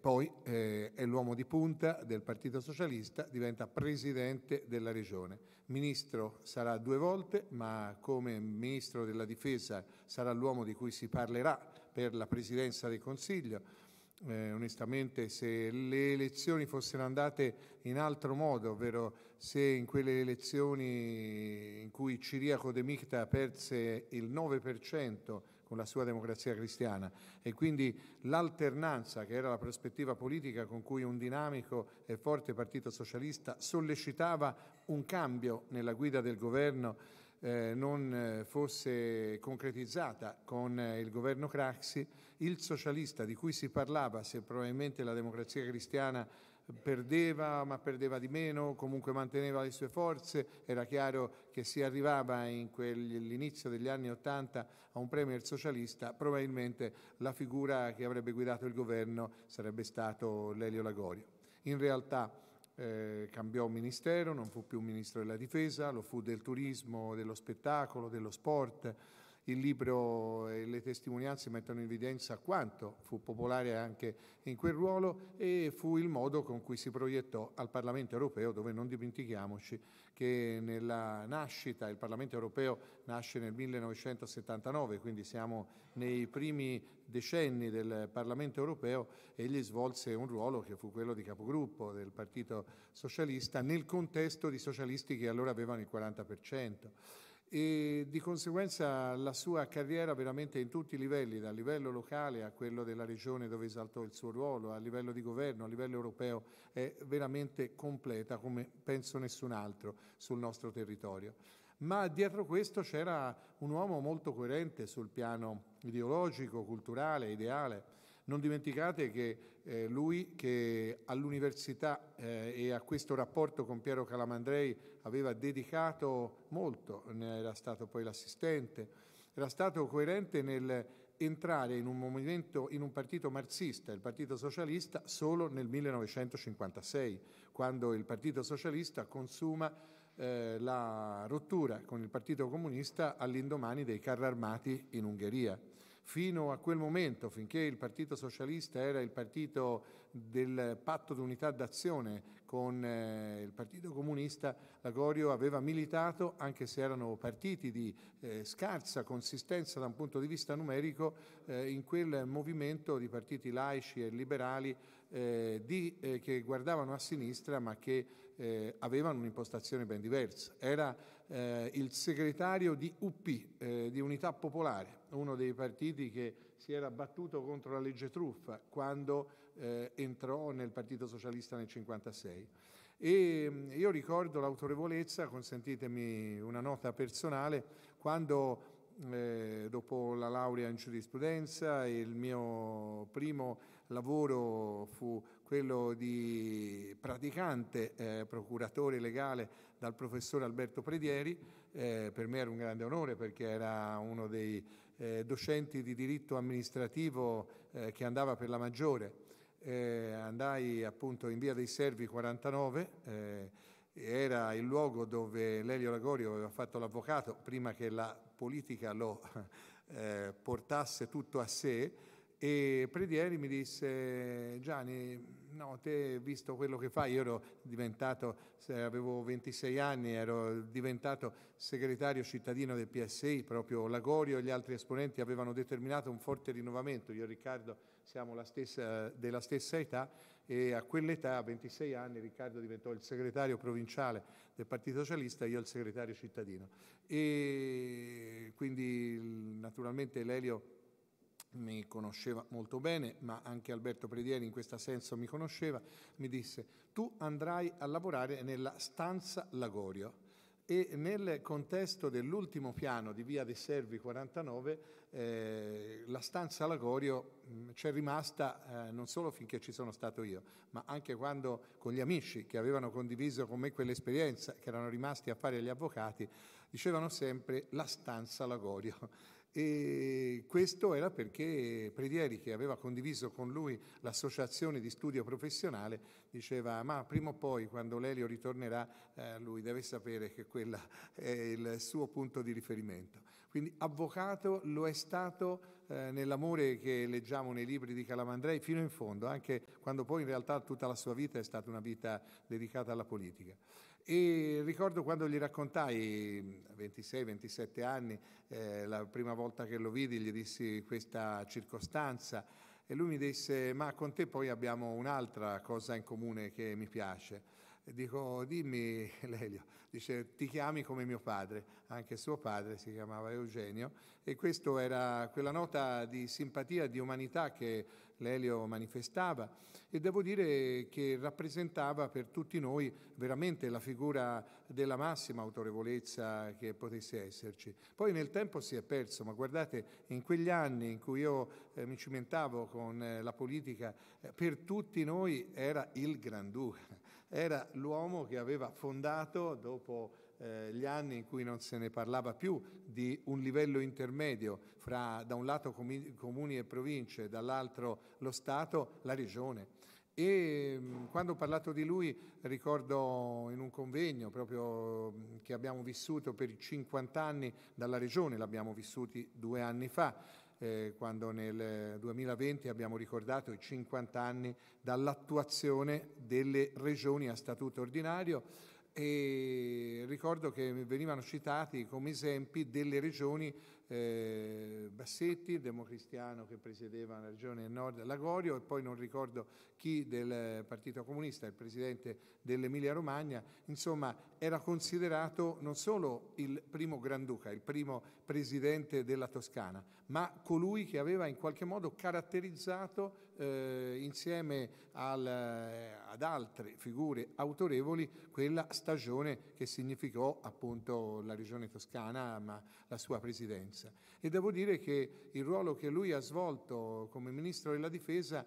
Poi è l'uomo di punta del Partito Socialista, diventa presidente della regione. Ministro sarà 2 volte, ma come ministro della difesa sarà l'uomo di cui si parlerà per la presidenza del Consiglio. Onestamente, se le elezioni fossero andate in altro modo, ovvero se in quelle elezioni in cui Ciriaco De Micta perse il 9% con la sua Democrazia Cristiana, e quindi l'alternanza, che era la prospettiva politica con cui un dinamico e forte Partito Socialista sollecitava un cambio nella guida del governo, non fosse concretizzata con il governo Craxi, il socialista di cui si parlava, se probabilmente la Democrazia Cristiana perdeva, ma perdeva di meno, comunque manteneva le sue forze, era chiaro che si arrivava in all'inizio degli anni '80 a un premier socialista, probabilmente la figura che avrebbe guidato il governo sarebbe stato Lelio Lagorio. In realtà cambiò ministero, non fu più ministro della difesa, lo fu del turismo, dello spettacolo, dello sport. Il libro e le testimonianze mettono in evidenza quanto fu popolare anche in quel ruolo, e fu il modo con cui si proiettò al Parlamento europeo, dove non dimentichiamoci che nella nascita, il Parlamento europeo nasce nel 1979, quindi siamo nei primi decenni del Parlamento europeo. Egli svolse un ruolo che fu quello di capogruppo del Partito Socialista nel contesto di socialisti che allora avevano il 40%. E di conseguenza la sua carriera veramente in tutti i livelli, dal livello locale a quello della regione dove esaltò il suo ruolo, a livello di governo, a livello europeo, è veramente completa come penso nessun altro sul nostro territorio. Ma dietro questo c'era un uomo molto coerente sul piano ideologico, culturale, ideale. Non dimenticate che lui, che all'università e a questo rapporto con Piero Calamandrei aveva dedicato molto, ne era stato poi l'assistente, era stato coerente nel entrare in un movimento, in un partito marxista, il Partito Socialista, solo nel 1956, quando il Partito Socialista consuma la rottura con il Partito Comunista all'indomani dei carri armati in Ungheria. Fino a quel momento, finché il Partito Socialista era il partito del patto d'unità d'azione con il Partito Comunista, Lagorio aveva militato, anche se erano partiti di scarsa consistenza da un punto di vista numerico, in quel movimento di partiti laici e liberali che guardavano a sinistra ma che avevano un'impostazione ben diversa. Era il segretario di UP, di Unità Popolare, uno dei partiti che si era battuto contro la legge truffa quando entrò nel Partito Socialista nel 1956. E io ricordo l'autorevolezza, consentitemi una nota personale, quando dopo la laurea in giurisprudenza il mio primo lavoro fu quello di praticante procuratore legale dal professor Alberto Predieri. Per me era un grande onore, perché era uno dei docenti di diritto amministrativo che andava per la maggiore. Andai appunto in via dei Servi 49, era il luogo dove Lelio Lagorio aveva fatto l'avvocato prima che la politica lo portasse tutto a sé, e Predieri mi disse: Gianni, no, te, visto quello che fai, io ero diventato, avevo 26 anni, ero diventato segretario cittadino del PSI, proprio Lagorio e gli altri esponenti avevano determinato un forte rinnovamento, io e Riccardo siamo della stessa età, e a quell'età, a 26 anni, Riccardo diventò il segretario provinciale del Partito Socialista e io il segretario cittadino. E quindi naturalmente Lelio mi conosceva molto bene, ma anche Alberto Predieri in questo senso mi conosceva. Mi disse: tu andrai a lavorare nella stanza Lagorio, e nel contesto dell'ultimo piano di via dei Servi 49 la stanza Lagorio c'è rimasta non solo finché ci sono stato io, ma anche quando, con gli amici che avevano condiviso con me quell'esperienza, che erano rimasti a fare gli avvocati, dicevano sempre la stanza Lagorio. E questo era perché Predieri, che aveva condiviso con lui l'associazione di studio professionale, diceva: ma prima o poi, quando Lelio ritornerà, lui deve sapere che quella è il suo punto di riferimento. Quindi avvocato lo è stato nell'amore che leggiamo nei libri di Calamandrei fino in fondo, anche quando poi in realtà tutta la sua vita è stata una vita dedicata alla politica. E ricordo quando gli raccontai, a 26-27 anni, la prima volta che lo vidi, gli dissi questa circostanza e lui mi disse: ma con te poi abbiamo un'altra cosa in comune che mi piace. Dico: dimmi, Lelio. Dice: ti chiami come mio padre. Anche suo padre si chiamava Eugenio, e questa era quella nota di simpatia, di umanità che Lelio manifestava, e devo dire che rappresentava per tutti noi veramente la figura della massima autorevolezza che potesse esserci. Poi nel tempo si è perso, ma guardate, in quegli anni in cui io mi cimentavo con la politica, per tutti noi era il Granduca, era l'uomo che aveva fondato, dopo gli anni in cui non se ne parlava più, di un livello intermedio fra da un lato comuni e province, dall'altro lo Stato, la Regione. E quando ho parlato di lui ricordo in un convegno proprio che abbiamo vissuto per i 50 anni dalla Regione, l'abbiamo vissuti 2 anni fa, quando nel 2020 abbiamo ricordato i 50 anni dall'attuazione delle Regioni a statuto ordinario, e ricordo che venivano citati come esempi delle regioni Bassetti, Democristiano che presiedeva la regione del nord, Lagorio, e poi non ricordo chi del Partito Comunista, il presidente dell'Emilia Romagna. Insomma, era considerato non solo il primo Granduca, il primo presidente della Toscana, ma colui che aveva in qualche modo caratterizzato insieme ad altre figure autorevoli quella stagione che significò appunto la regione toscana, ma la sua presidenza. E devo dire che il ruolo che lui ha svolto come ministro della difesa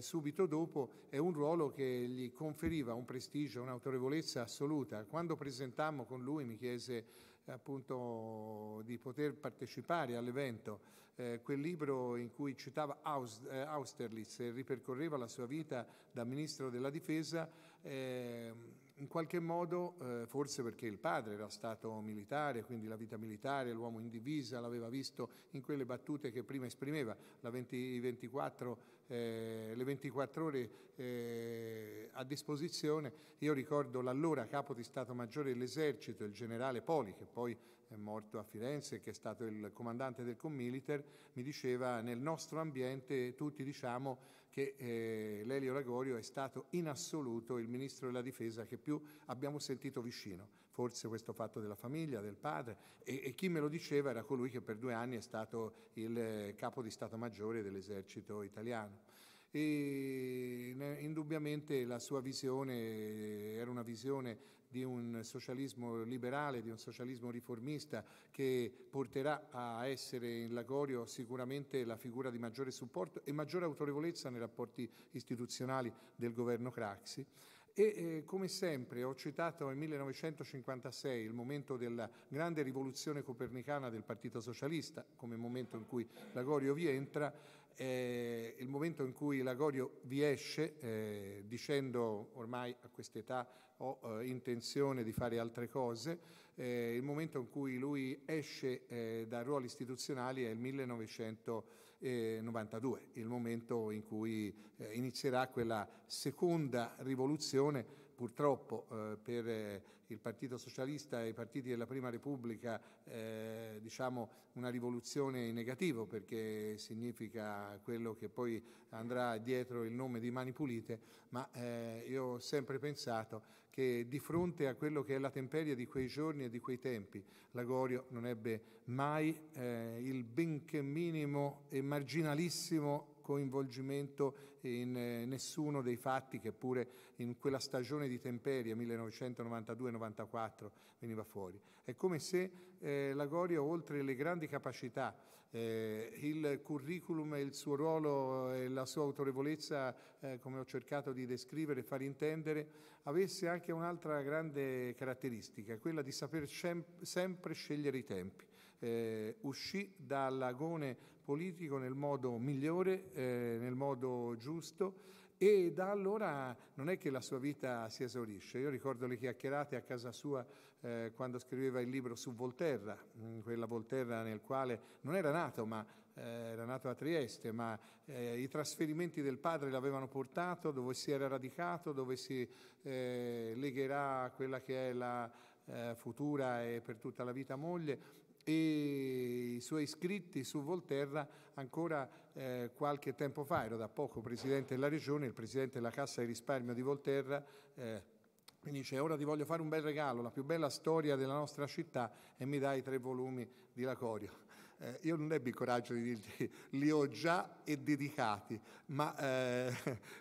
subito dopo è un ruolo che gli conferiva un prestigio, un'autorevolezza assoluta. Quando presentammo con lui mi chiese appunto di poter partecipare all'evento, quel libro in cui citava Austerlitz e ripercorreva la sua vita da ministro della difesa, in qualche modo, forse perché il padre era stato militare, quindi la vita militare, l'uomo in divisa, l'aveva visto in quelle battute che prima esprimeva, le 24 ore a disposizione. Io ricordo l'allora capo di Stato Maggiore dell'Esercito, il generale Poli, che poi è morto a Firenze, che è stato il comandante del Commiliter, mi diceva: nel nostro ambiente tutti diciamo che Lelio Lagorio è stato in assoluto il ministro della difesa che più abbiamo sentito vicino, forse questo fatto della famiglia, del padre, e chi me lo diceva era colui che per 2 anni è stato il capo di Stato Maggiore dell'Esercito italiano. E indubbiamente la sua visione era una visione di un socialismo liberale, di un socialismo riformista, che porterà a essere in Lagorio sicuramente la figura di maggiore supporto e maggiore autorevolezza nei rapporti istituzionali del governo Craxi. E come sempre ho citato il 1956, il momento della grande rivoluzione copernicana del Partito Socialista, come momento in cui Lagorio vi entra, il momento in cui Lagorio vi esce dicendo: ormai a quest'età ho intenzione di fare altre cose. Il momento in cui lui esce da ruoli istituzionali è il 1992, il momento in cui inizierà quella seconda rivoluzione, purtroppo per il Partito Socialista e i partiti della Prima Repubblica, diciamo una rivoluzione in negativo, perché significa quello che poi andrà dietro il nome di Mani Pulite, ma io ho sempre pensato che di fronte a quello che è la temperie di quei giorni e di quei tempi, Lagorio non ebbe mai il benché minimo e marginalissimo coinvolgimento in nessuno dei fatti che pure in quella stagione di temperie 1992-94 veniva fuori. È come se Lagorio, oltre le grandi capacità, il curriculum e il suo ruolo e la sua autorevolezza, come ho cercato di descrivere e far intendere, avesse anche un'altra grande caratteristica, quella di saper sempre scegliere i tempi. Uscì dall'agone politico nel modo migliore, nel modo giusto, e da allora non è che la sua vita si esaurisce. Io ricordo le chiacchierate a casa sua quando scriveva il libro su Volterra, quella Volterra nel quale non era nato, ma era nato a Trieste, ma i trasferimenti del padre l'avevano portato dove si era radicato, dove si legherà a quella che è la futura e per tutta la vita moglie, e i suoi scritti su Volterra ancora qualche tempo fa. Ero da poco Presidente della Regione, il Presidente della Cassa di Risparmio di Volterra mi dice: ora ti voglio fare un bel regalo, la più bella storia della nostra città, e mi dai 3 volumi di Lacorio. Io non ebbi il coraggio di dirti li ho già e dedicati, ma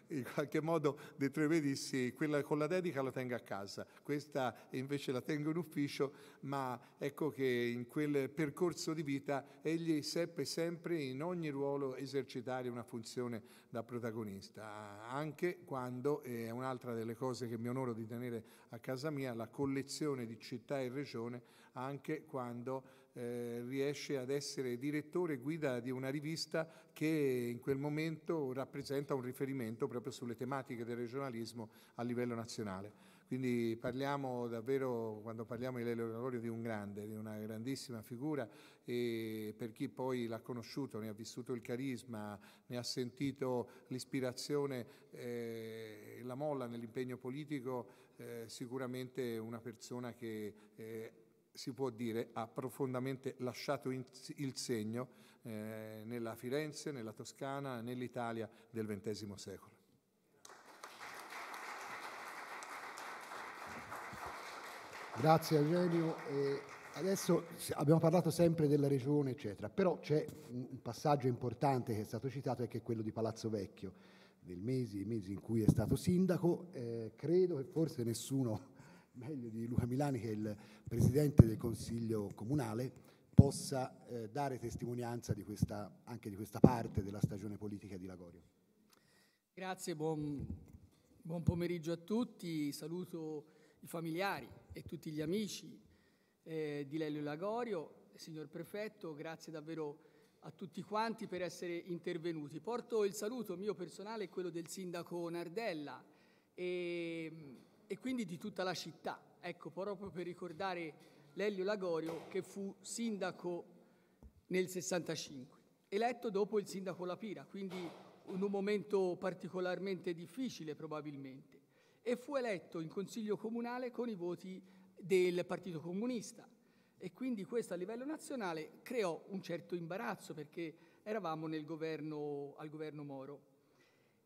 in qualche modo dentro di me dissi: quella con la dedica la tengo a casa, questa invece la tengo in ufficio. Ma ecco che in quel percorso di vita egli seppe sempre in ogni ruolo esercitare una funzione da protagonista, anche quando è un'altra delle cose che mi onoro di tenere a casa mia, la collezione di città e regione, anche quando riesce ad essere direttore e guida di una rivista che in quel momento rappresenta un riferimento proprio sulle tematiche del regionalismo a livello nazionale. Quindi parliamo davvero, quando parliamo di Lelio Lacorio, di un grande, di una grandissima figura, e per chi poi l'ha conosciuto, ne ha vissuto il carisma, ne ha sentito l'ispirazione e la molla nell'impegno politico, sicuramente una persona che si può dire ha profondamente lasciato il segno nella Firenze, nella Toscana, nell'Italia del XX secolo. Grazie Eugenio. Adesso abbiamo parlato sempre della regione, eccetera, però c'è un passaggio importante che è stato citato, e che è quello di Palazzo Vecchio, dei mesi in cui è stato sindaco. Credo che forse nessuno meglio di Luca Milani, che è il Presidente del Consiglio Comunale, possa dare testimonianza di questa, anche di questa parte della stagione politica di Lacorio. Grazie, buon pomeriggio a tutti. Saluto i familiari e tutti gli amici di Lelio Lacorio. Signor Prefetto, grazie davvero a tutti quanti per essere intervenuti. Porto il saluto mio personale e quello del Sindaco Nardella e quindi di tutta la città, ecco, proprio per ricordare Lelio Lacorio, che fu sindaco nel 65, eletto dopo il sindaco La Pira, quindi in un momento particolarmente difficile probabilmente, e fu eletto in Consiglio Comunale con i voti del Partito Comunista, e quindi questo a livello nazionale creò un certo imbarazzo, perché eravamo nel governo, al governo Moro.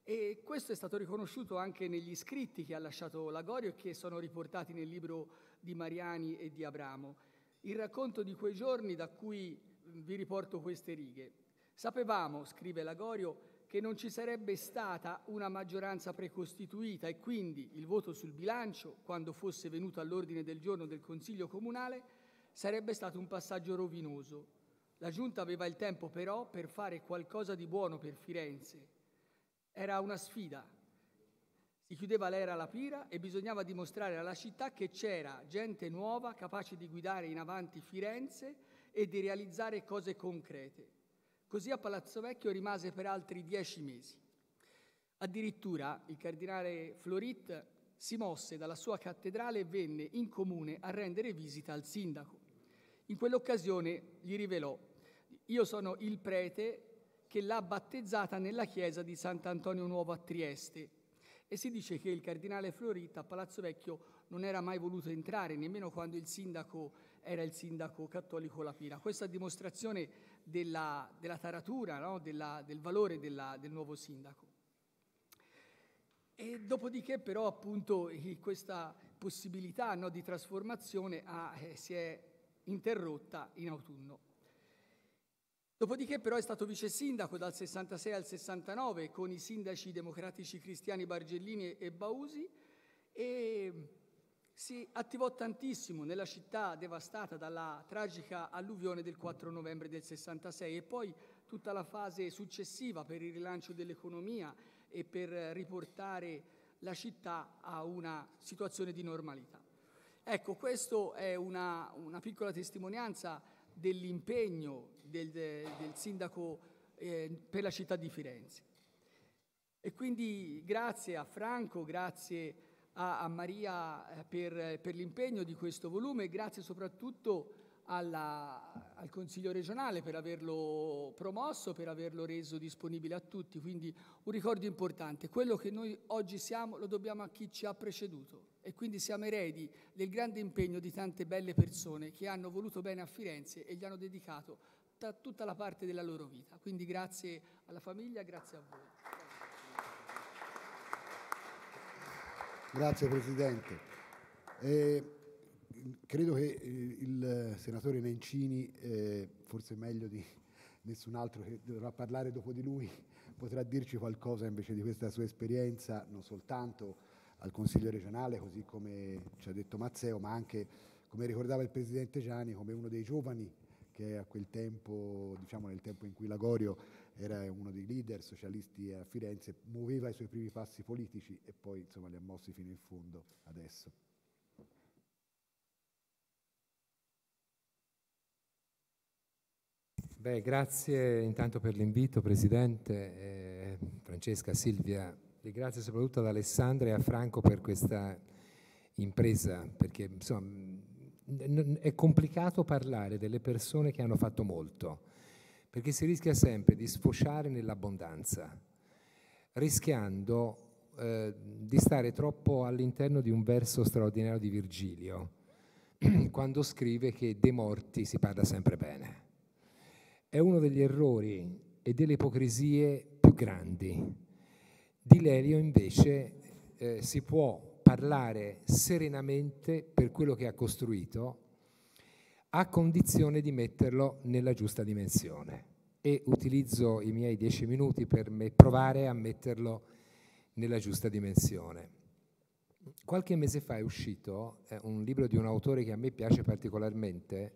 E questo è stato riconosciuto anche negli scritti che ha lasciato Lacorio e che sono riportati nel libro di Mariani e di Abramo. Il racconto di quei giorni, da cui vi riporto queste righe. Sapevamo, scrive Lacorio, che non ci sarebbe stata una maggioranza precostituita, e quindi il voto sul bilancio, quando fosse venuto all'ordine del giorno del Consiglio Comunale, sarebbe stato un passaggio rovinoso. La Giunta aveva il tempo però per fare qualcosa di buono per Firenze. Era una sfida. Si chiudeva l'era La Pira e bisognava dimostrare alla città che c'era gente nuova capace di guidare in avanti Firenze e di realizzare cose concrete. Così a Palazzo Vecchio rimase per altri 10 mesi. Addirittura il cardinale Florit si mosse dalla sua cattedrale e venne in comune a rendere visita al sindaco. In quell'occasione gli rivelò: io sono il prete che l'ha battezzata nella chiesa di Sant'Antonio Nuovo a Trieste. E si dice che il cardinale Florit a Palazzo Vecchio non era mai voluto entrare, nemmeno quando il sindaco era il sindaco cattolico La Pira. Questa dimostrazione della taratura, no? del valore del nuovo sindaco. E dopodiché però appunto questa possibilità, no, di trasformazione si è interrotta in autunno. Dopodiché però è stato vice sindaco dal 66 al 69 con i sindaci democratici cristiani Bargellini e Bausi, e si attivò tantissimo nella città devastata dalla tragica alluvione del 4 novembre del 66, e poi tutta la fase successiva per il rilancio dell'economia e per riportare la città a una situazione di normalità. Ecco, questa è una piccola testimonianza dell'impegno del sindaco per la città di Firenze. E quindi grazie a Franco, grazie a Maria per l'impegno di questo volume e grazie soprattutto al Consiglio regionale per averlo promosso, per averlo reso disponibile a tutti. Quindi un ricordo importante, quello che noi oggi siamo lo dobbiamo a chi ci ha preceduto e quindi siamo eredi del grande impegno di tante belle persone che hanno voluto bene a Firenze e gli hanno dedicato tutta la parte della loro vita. Quindi grazie alla famiglia, grazie a voi. Grazie Presidente. Credo che il senatore Nencini, forse meglio di nessun altro che dovrà parlare dopo di lui, potrà dirci qualcosa invece di questa sua esperienza, non soltanto al Consiglio regionale, così come ci ha detto Mazzeo, ma anche, come ricordava il Presidente Giani, come uno dei giovani che a quel tempo, diciamo nel tempo in cui Lagorio era uno dei leader socialisti a Firenze, muoveva i suoi primi passi politici e poi insomma li ha mossi fino in fondo adesso. Beh, grazie intanto per l'invito Presidente, Francesca, Silvia, e grazie soprattutto ad Alessandra e a Franco per questa impresa, perché insomma è complicato parlare delle persone che hanno fatto molto, perché si rischia sempre di sfociare nell'abbondanza, rischiando di stare troppo all'interno di un verso straordinario di Virgilio, quando scrive che dei morti si parla sempre bene. È uno degli errori e delle ipocrisie più grandi. Di Lelio invece si può parlare serenamente per quello che ha costruito, a condizione di metterlo nella giusta dimensione. E utilizzo i miei 10 minuti per provare a metterlo nella giusta dimensione. Qualche mese fa è uscito un libro di un autore che a me piace particolarmente,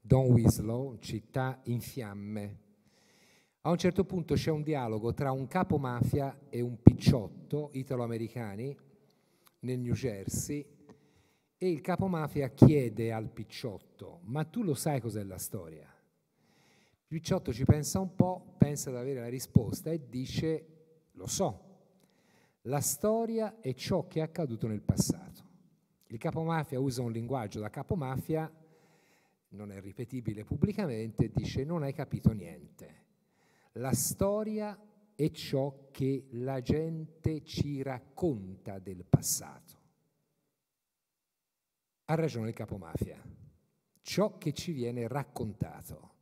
Don Winslow, Città in fiamme. A un certo punto c'è un dialogo tra un capo mafia e un picciotto italo-americani nel New Jersey, e il capo mafia chiede al picciotto: ma tu lo sai cos'è la storia? Il picciotto ci pensa un po', pensa ad avere la risposta e dice: lo so, la storia è ciò che è accaduto nel passato. Il capo mafia usa un linguaggio da capo mafia, non è ripetibile pubblicamente, dice: non hai capito niente, la storia è ciò che la gente ci racconta del passato. Ha ragione il capo mafia, ciò che ci viene raccontato.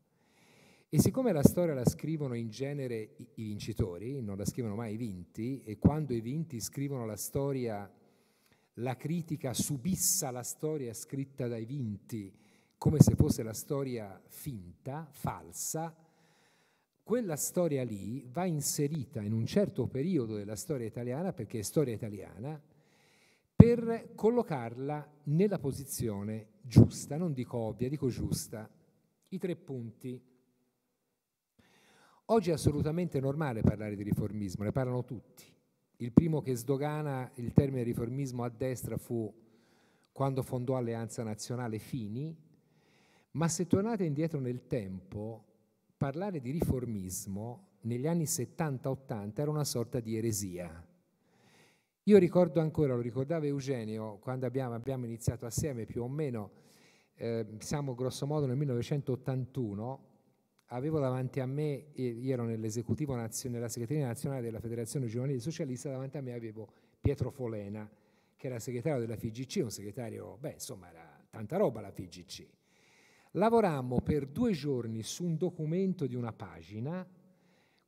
E siccome la storia la scrivono in genere i vincitori, non la scrivono mai i vinti, e quando i vinti scrivono la storia, la critica subissa la storia scritta dai vinti come se fosse la storia finta, falsa, quella storia lì va inserita in un certo periodo della storia italiana, perché è storia italiana, per collocarla nella posizione giusta, non dico ovvia, dico giusta. I tre punti. Oggi è assolutamente normale parlare di riformismo, ne parlano tutti. Il primo che sdogana il termine riformismo a destra fu quando fondò Alleanza Nazionale Fini, ma se tornate indietro nel tempo, parlare di riformismo negli anni 70-80 era una sorta di eresia. Io ricordo ancora, lo ricordava Eugenio, quando abbiamo iniziato assieme più o meno, siamo grossomodo nel 1981, avevo davanti a me, io ero nell'esecutivo nella segreteria nazionale della Federazione Giovanile Socialista, davanti a me avevo Pietro Folena, che era segretario della FIGC, un segretario, beh insomma era tanta roba la FIGC. Lavorammo per 2 giorni su un documento di una pagina,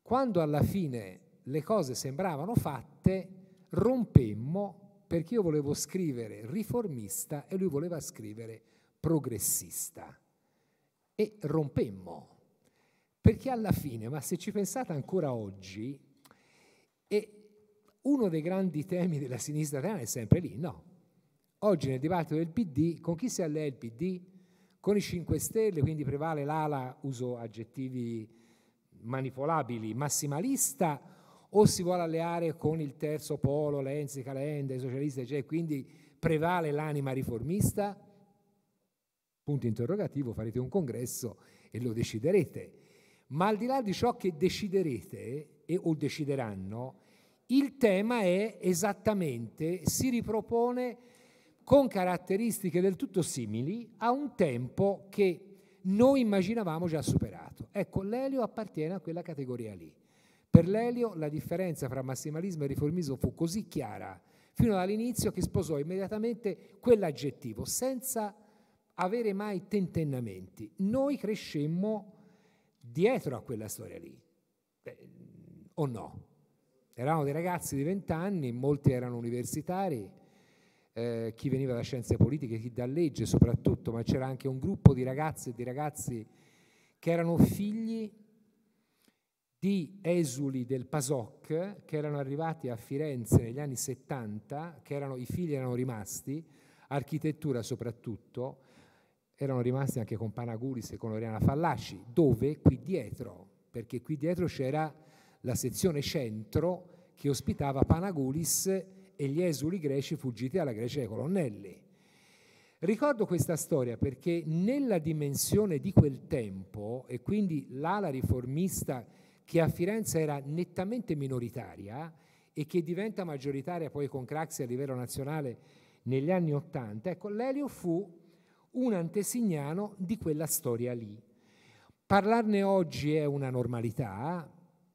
quando alla fine le cose sembravano fatte, rompemmo perché io volevo scrivere riformista e lui voleva scrivere progressista. E rompemmo, perché alla fine, ma se ci pensate ancora oggi, uno dei grandi temi della sinistra italiana è sempre lì, no? Oggi nel dibattito del PD, con chi si allea il PD? Con i 5 Stelle, quindi prevale l'ala, uso aggettivi manipolabili, massimalista, o si vuole alleare con il terzo polo, Lenzi, Calenda, i socialisti, cioè, quindi prevale l'anima riformista? Punto interrogativo, farete un congresso e lo deciderete. Ma al di là di ciò che deciderete o decideranno, il tema è esattamente, si ripropone con caratteristiche del tutto simili a un tempo che noi immaginavamo già superato. Ecco, l'Elio appartiene a quella categoria lì. Per l'Elio la differenza fra massimalismo e riformismo fu così chiara fino all'inizio che sposò immediatamente quell'aggettivo, senza avere mai tentennamenti. Noi crescemmo dietro a quella storia lì, o no? Eravamo dei ragazzi di 20 anni, molti erano universitari, chi veniva da scienze politiche, chi da legge soprattutto, ma c'era anche un gruppo di ragazze e di ragazzi che erano figli di esuli del PASOK, che erano arrivati a Firenze negli anni 70, che erano, i figli erano rimasti, architettura soprattutto, erano rimasti anche con Panagulis e con Oriana Fallaci, dove qui dietro, perché qui dietro c'era la sezione centro che ospitava Panagulis e gli esuli greci fuggiti alla Grecia dei colonnelli. Ricordo questa storia perché nella dimensione di quel tempo, e quindi l'ala riformista che a Firenze era nettamente minoritaria e che diventa maggioritaria poi con Craxi a livello nazionale negli anni '80, ecco, l'Elio fu un antesignano di quella storia lì. Parlarne oggi è una normalità,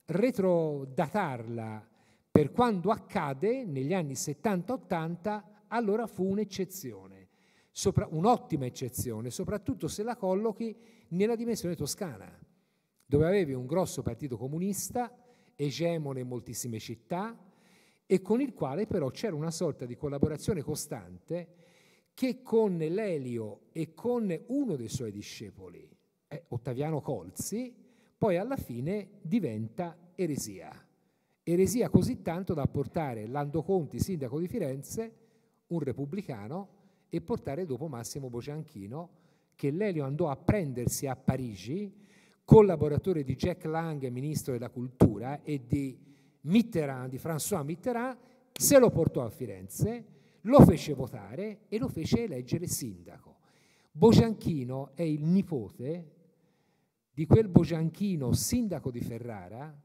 retrodatarla per quando accade negli anni 70-80 allora fu un'eccezione, un'ottima eccezione, soprattutto se la collochi nella dimensione toscana, dove avevi un grosso partito comunista, egemone in moltissime città, e con il quale però c'era una sorta di collaborazione costante che con l'Elio e con uno dei suoi discepoli, Ottaviano Colzi, poi alla fine diventa eresia. Eresia così tanto da portare Lando Conti, sindaco di Firenze, un repubblicano, e portare dopo Massimo Bocianchino, che l'Elio andò a prendersi a Parigi, collaboratore di Jack Lang, ministro della cultura, e di Mitterrand, di François Mitterrand, se lo portò a Firenze, lo fece votare e lo fece eleggere sindaco. Bocianchino è il nipote di quel Bocianchino, sindaco di Ferrara,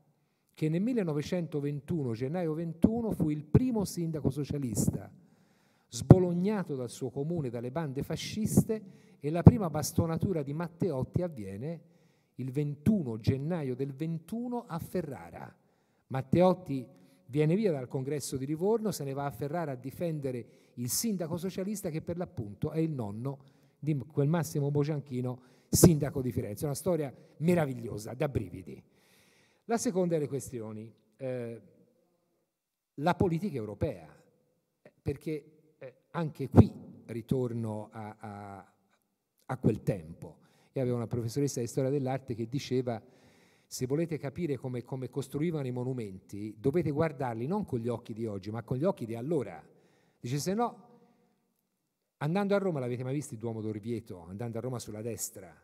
che nel 1921, gennaio 21, fu il primo sindaco socialista, sbolognato dal suo comune dalle bande fasciste, e la prima bastonatura di Matteotti avviene il 21 gennaio del 21 a Ferrara. Matteotti viene via dal congresso di Livorno, se ne va a Ferrara a difendere il sindaco socialista che per l'appunto è il nonno di quel Massimo Bocianchino, sindaco di Firenze. Una storia meravigliosa, da brividi. La seconda delle questioni, la politica europea, perché anche qui ritorno a quel tempo. Io avevo una professoressa di storia dell'arte che diceva: se volete capire come costruivano i monumenti, dovete guardarli non con gli occhi di oggi, ma con gli occhi di allora. Dice, se no, andando a Roma, l'avete mai visto il Duomo d'Orvieto, andando a Roma sulla destra?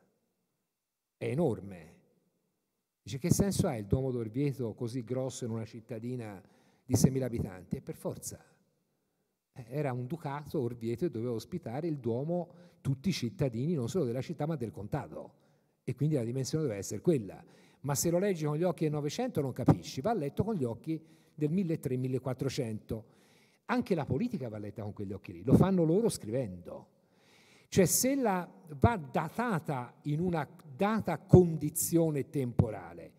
È enorme. Dice, che senso ha il Duomo d'Orvieto così grosso in una cittadina di 6.000 abitanti? E per forza. Era un ducato Orvieto e doveva ospitare il Duomo, tutti i cittadini, non solo della città ma del contado, e quindi la dimensione doveva essere quella. Ma se lo leggi con gli occhi del Novecento non capisci, va letto con gli occhi del 1300-1400. Anche la politica va letta con quegli occhi lì, lo fanno loro scrivendo. Cioè se la va datata in una data condizione temporale.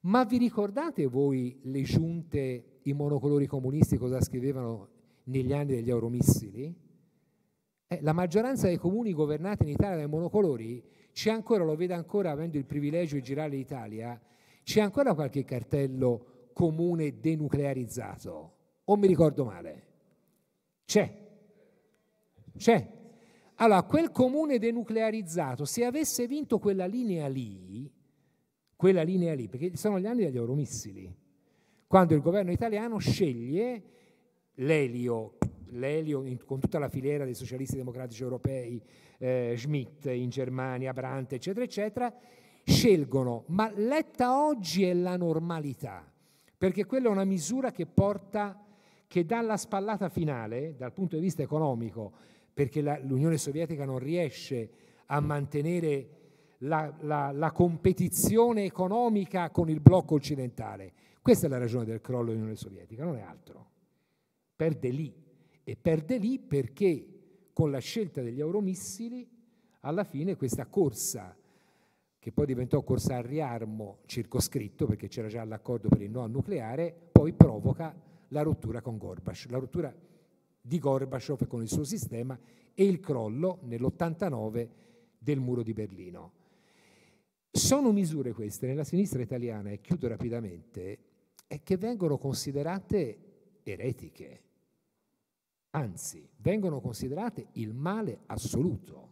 Ma vi ricordate voi le giunte, i monocolori comunisti cosa scrivevano negli anni degli euromissili? La maggioranza dei comuni governati in Italia dai monocolori c'è ancora, lo vedo ancora avendo il privilegio di girare l'Italia, c'è ancora qualche cartello comune denuclearizzato, o mi ricordo male? C'è. Allora, quel comune denuclearizzato, se avesse vinto quella linea lì, perché sono gli anni degli euromissili, quando il governo italiano sceglie l'Elio con tutta la filiera dei socialisti democratici europei, Schmidt in Germania, Brandt, eccetera, eccetera, scelgono, ma letta oggi è la normalità, perché quella è una misura che dà la spallata finale dal punto di vista economico, perché l'Unione Sovietica non riesce a mantenere la competizione economica con il blocco occidentale. Questa è la ragione del crollo dell'Unione Sovietica, non è altro. Perde lì, e perde lì perché con la scelta degli euromissili alla fine questa corsa, che poi diventò corsa al riarmo circoscritto perché c'era già l'accordo per il no al nucleare, poi provoca la rottura con Gorbaciov, la rottura di Gorbaciov con il suo sistema e il crollo nell'89 del muro di Berlino. Sono misure queste nella sinistra italiana, e chiudo rapidamente, che vengono considerate eretiche, anzi vengono considerate il male assoluto.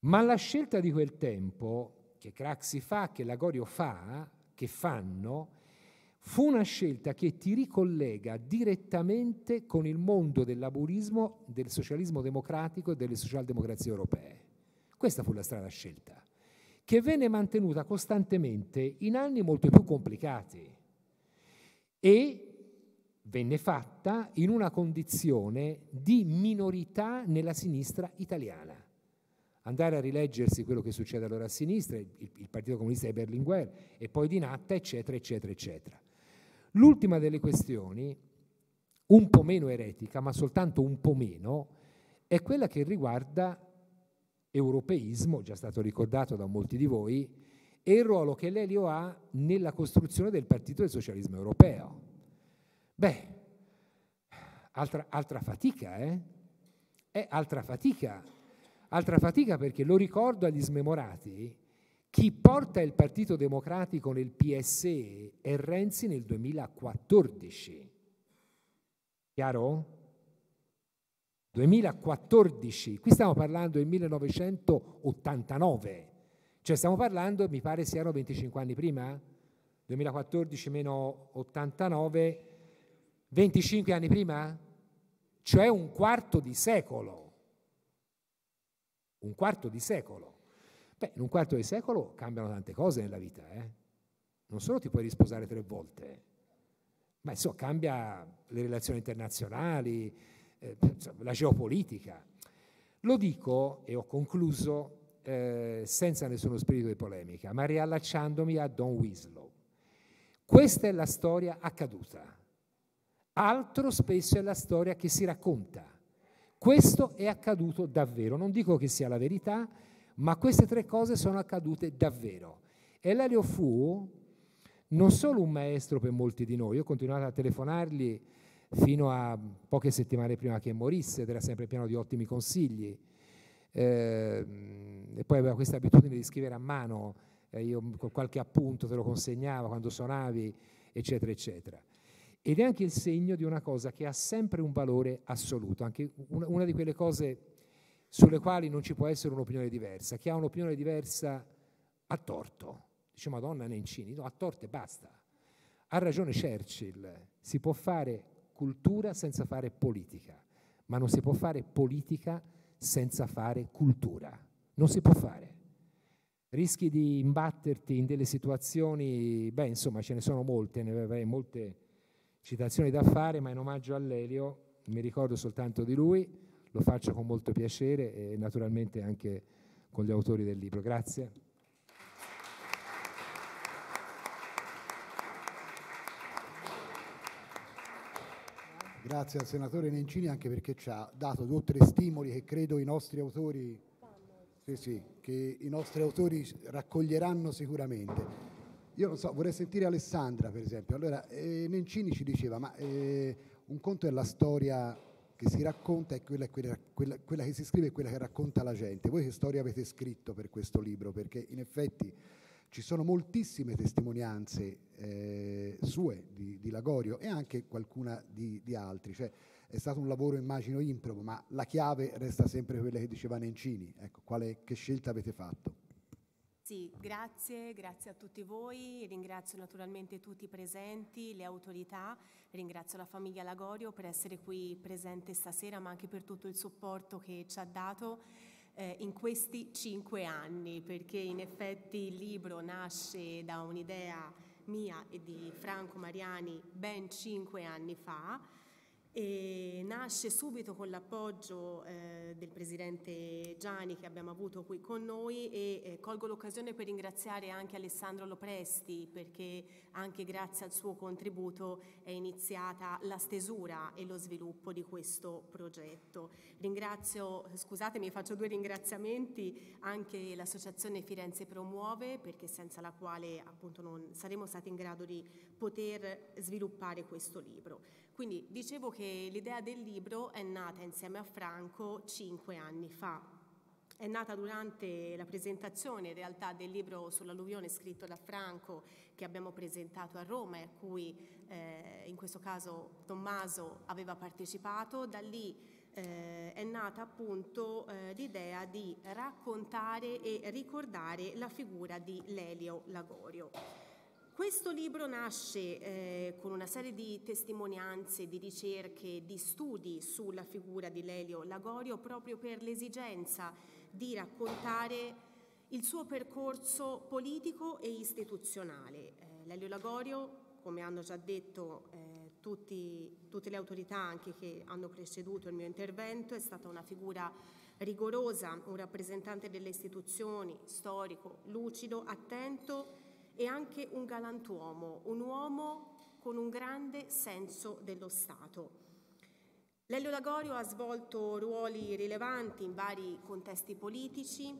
Ma la scelta di quel tempo, che Craxi fa, che Lagorio fa, che fanno, fu una scelta che ti ricollega direttamente con il mondo del laburismo, del socialismo democratico e delle socialdemocrazie europee. Questa fu la strada scelta, che venne mantenuta costantemente in anni molto più complicati e venne fatta in una condizione di minorità nella sinistra italiana. Andare a rileggersi quello che succede allora a sinistra, il Partito Comunista di Berlinguer e poi di Natta, eccetera, eccetera, eccetera. L'ultima delle questioni, un po' meno eretica, ma soltanto un po' meno, è quella che riguarda europeismo, già stato ricordato da molti di voi, e il ruolo che Lelio ha nella costruzione del Partito del Socialismo Europeo. Beh, altra fatica, eh? È altra fatica. Altra fatica perché, lo ricordo agli smemorati, chi porta il Partito Democratico nel PSE è Renzi nel 2014. Chiaro? 2014. Qui stiamo parlando del 1989. Cioè stiamo parlando, mi pare siano 25 anni prima, 2014 meno 89, 25 anni prima? Cioè un quarto di secolo. Un quarto di secolo. Beh, in un quarto di secolo cambiano tante cose nella vita, eh? Non solo ti puoi risposare 3 volte, ma insomma cambia le relazioni internazionali, la geopolitica. Lo dico, e ho concluso, senza nessuno spirito di polemica, ma riallacciandomi a Don Winslow. Questa è la storia accaduta. Altro spesso è la storia che si racconta. Questo è accaduto davvero, non dico che sia la verità, ma queste 3 cose sono accadute davvero. E Lelio fu non solo un maestro per molti di noi, io ho continuato a telefonargli fino a poche settimane prima che morisse, ed era sempre pieno di ottimi consigli, e poi aveva questa abitudine di scrivere a mano, io con qualche appunto te lo consegnavo quando suonavi, eccetera, eccetera. Ed è anche il segno di una cosa che ha sempre un valore assoluto, anche una di quelle cose sulle quali non ci può essere un'opinione diversa. Chi ha un'opinione diversa ha torto, dice Madonna Nencini, no, ha torto e basta. Ha ragione Churchill, si può fare cultura senza fare politica, ma non si può fare politica senza fare cultura, non si può fare. Rischi di imbatterti in delle situazioni, beh insomma ce ne sono molte, ne avrei molte citazioni da fare, ma in omaggio a Lelio mi ricordo soltanto di lui, lo faccio con molto piacere e naturalmente anche con gli autori del libro. Grazie. Grazie al senatore Nencini anche perché ci ha dato 2 o 3 stimoli che credo i nostri autori, che i nostri autori raccoglieranno sicuramente. Io non so, vorrei sentire Alessandra per esempio. Allora, Nencini ci diceva, ma un conto è la storia che si racconta e quella che si scrive e quella che racconta la gente. Voi che storia avete scritto per questo libro? Perché in effetti ci sono moltissime testimonianze sue, di Lagorio, e anche qualcuna di altri. Cioè, è stato un lavoro immagino improbo, ma la chiave resta sempre quella che diceva Nencini. Ecco, che scelta avete fatto? Sì, grazie a tutti voi, ringrazio naturalmente tutti i presenti, le autorità, ringrazio la famiglia Lagorio per essere qui presente stasera, ma anche per tutto il supporto che ci ha dato in questi 5 anni, perché in effetti il libro nasce da un'idea mia e di Franco Mariani ben 5 anni fa, e nasce subito con l'appoggio del presidente Giani, che abbiamo avuto qui con noi, e colgo l'occasione per ringraziare anche Alessandro Lopresti, perché anche grazie al suo contributo è iniziata la stesura e lo sviluppo di questo progetto. Ringrazio, scusatemi, faccio due ringraziamenti, anche l'associazione Firenze Promuove, perché senza la quale appunto non saremmo stati in grado di poter sviluppare questo libro. Quindi dicevo che l'idea del libro è nata insieme a Franco 5 anni fa. È nata durante la presentazione in realtà del libro sull'alluvione scritto da Franco, che abbiamo presentato a Roma e a cui in questo caso Tommaso aveva partecipato. Da lì è nata appunto l'idea di raccontare e ricordare la figura di Lelio Lagorio. Questo libro nasce con una serie di testimonianze, di ricerche, di studi sulla figura di Lelio Lagorio, proprio per l'esigenza di raccontare il suo percorso politico e istituzionale. Lelio Lagorio, come hanno già detto tutte le autorità anche che hanno preceduto il mio intervento, è stata una figura rigorosa, un rappresentante delle istituzioni, storico, lucido, attento, e anche un galantuomo, un uomo con un grande senso dello Stato. Lelio Lagorio ha svolto ruoli rilevanti in vari contesti politici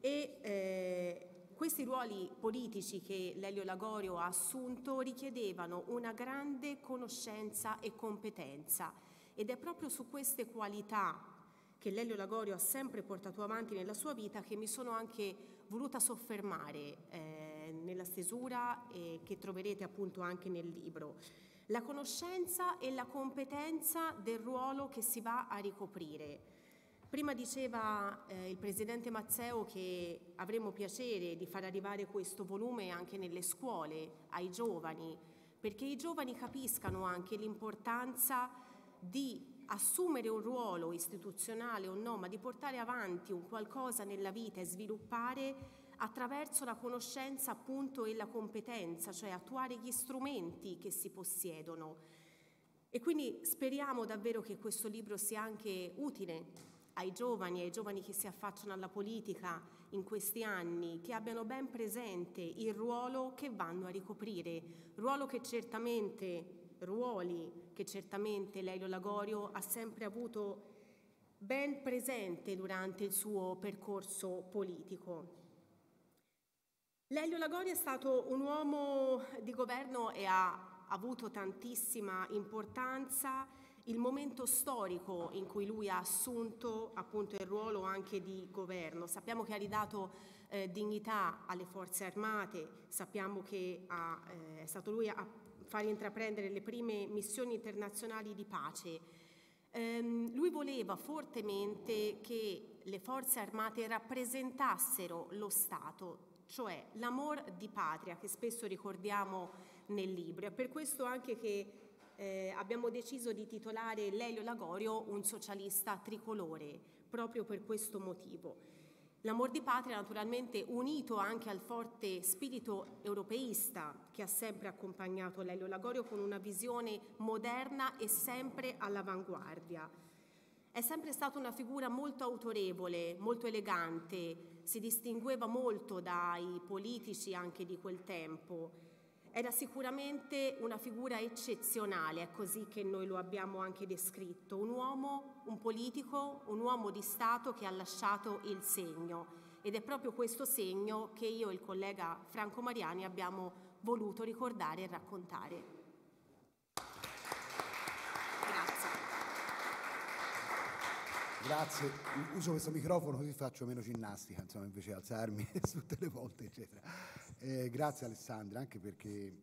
e questi ruoli politici che Lelio Lagorio ha assunto richiedevano una grande conoscenza e competenza, ed è proprio su queste qualità che Lelio Lagorio ha sempre portato avanti nella sua vita che mi sono anche voluta soffermare nella stesura che troverete appunto anche nel libro. La conoscenza e la competenza del ruolo che si va a ricoprire. Prima diceva il presidente Mazzeo che avremo piacere di far arrivare questo volume anche nelle scuole, ai giovani, perché i giovani capiscano anche l'importanza di assumere un ruolo istituzionale o no, ma di portare avanti un qualcosa nella vita e sviluppare attraverso la conoscenza appunto e la competenza, cioè attuare gli strumenti che si possiedono. E quindi speriamo davvero che questo libro sia anche utile ai giovani che si affacciano alla politica in questi anni, che abbiano ben presente il ruolo che vanno a ricoprire, ruoli che certamente Lelio Lagorio ha sempre avuto ben presente durante il suo percorso politico. Lelio Lagorio è stato un uomo di governo e ha avuto tantissima importanza il momento storico in cui lui ha assunto appunto il ruolo anche di governo. Sappiamo che ha ridato dignità alle forze armate, sappiamo che è stato lui a far intraprendere le prime missioni internazionali di pace. Lui voleva fortemente che le forze armate rappresentassero lo Stato, cioè l'amor di patria che spesso ricordiamo nel libro. È per questo anche che abbiamo deciso di titolare Lelio Lagorio un socialista tricolore, proprio per questo motivo. L'amor di patria naturalmente unito anche al forte spirito europeista che ha sempre accompagnato Lelio Lagorio con una visione moderna e sempre all'avanguardia. È sempre stata una figura molto autorevole, molto elegante, si distingueva molto dai politici anche di quel tempo. Era sicuramente una figura eccezionale, è così che noi lo abbiamo anche descritto, un uomo, un politico, un uomo di Stato che ha lasciato il segno, ed è proprio questo segno che io e il collega Franco Mariani abbiamo voluto ricordare e raccontare. Grazie. Grazie, uso questo microfono così faccio meno ginnastica, insomma, invece di alzarmi tutte le volte, eccetera. Grazie Alessandra, anche perché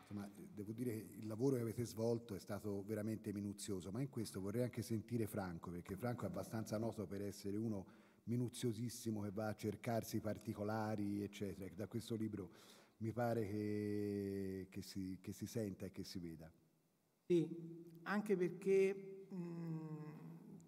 insomma, devo dire che il lavoro che avete svolto è stato veramente minuzioso, ma in questo vorrei anche sentire Franco, perché Franco è abbastanza noto per essere uno minuziosissimo che va a cercarsi i particolari, eccetera. Da questo libro mi pare che si senta e che si veda. Sì, anche perché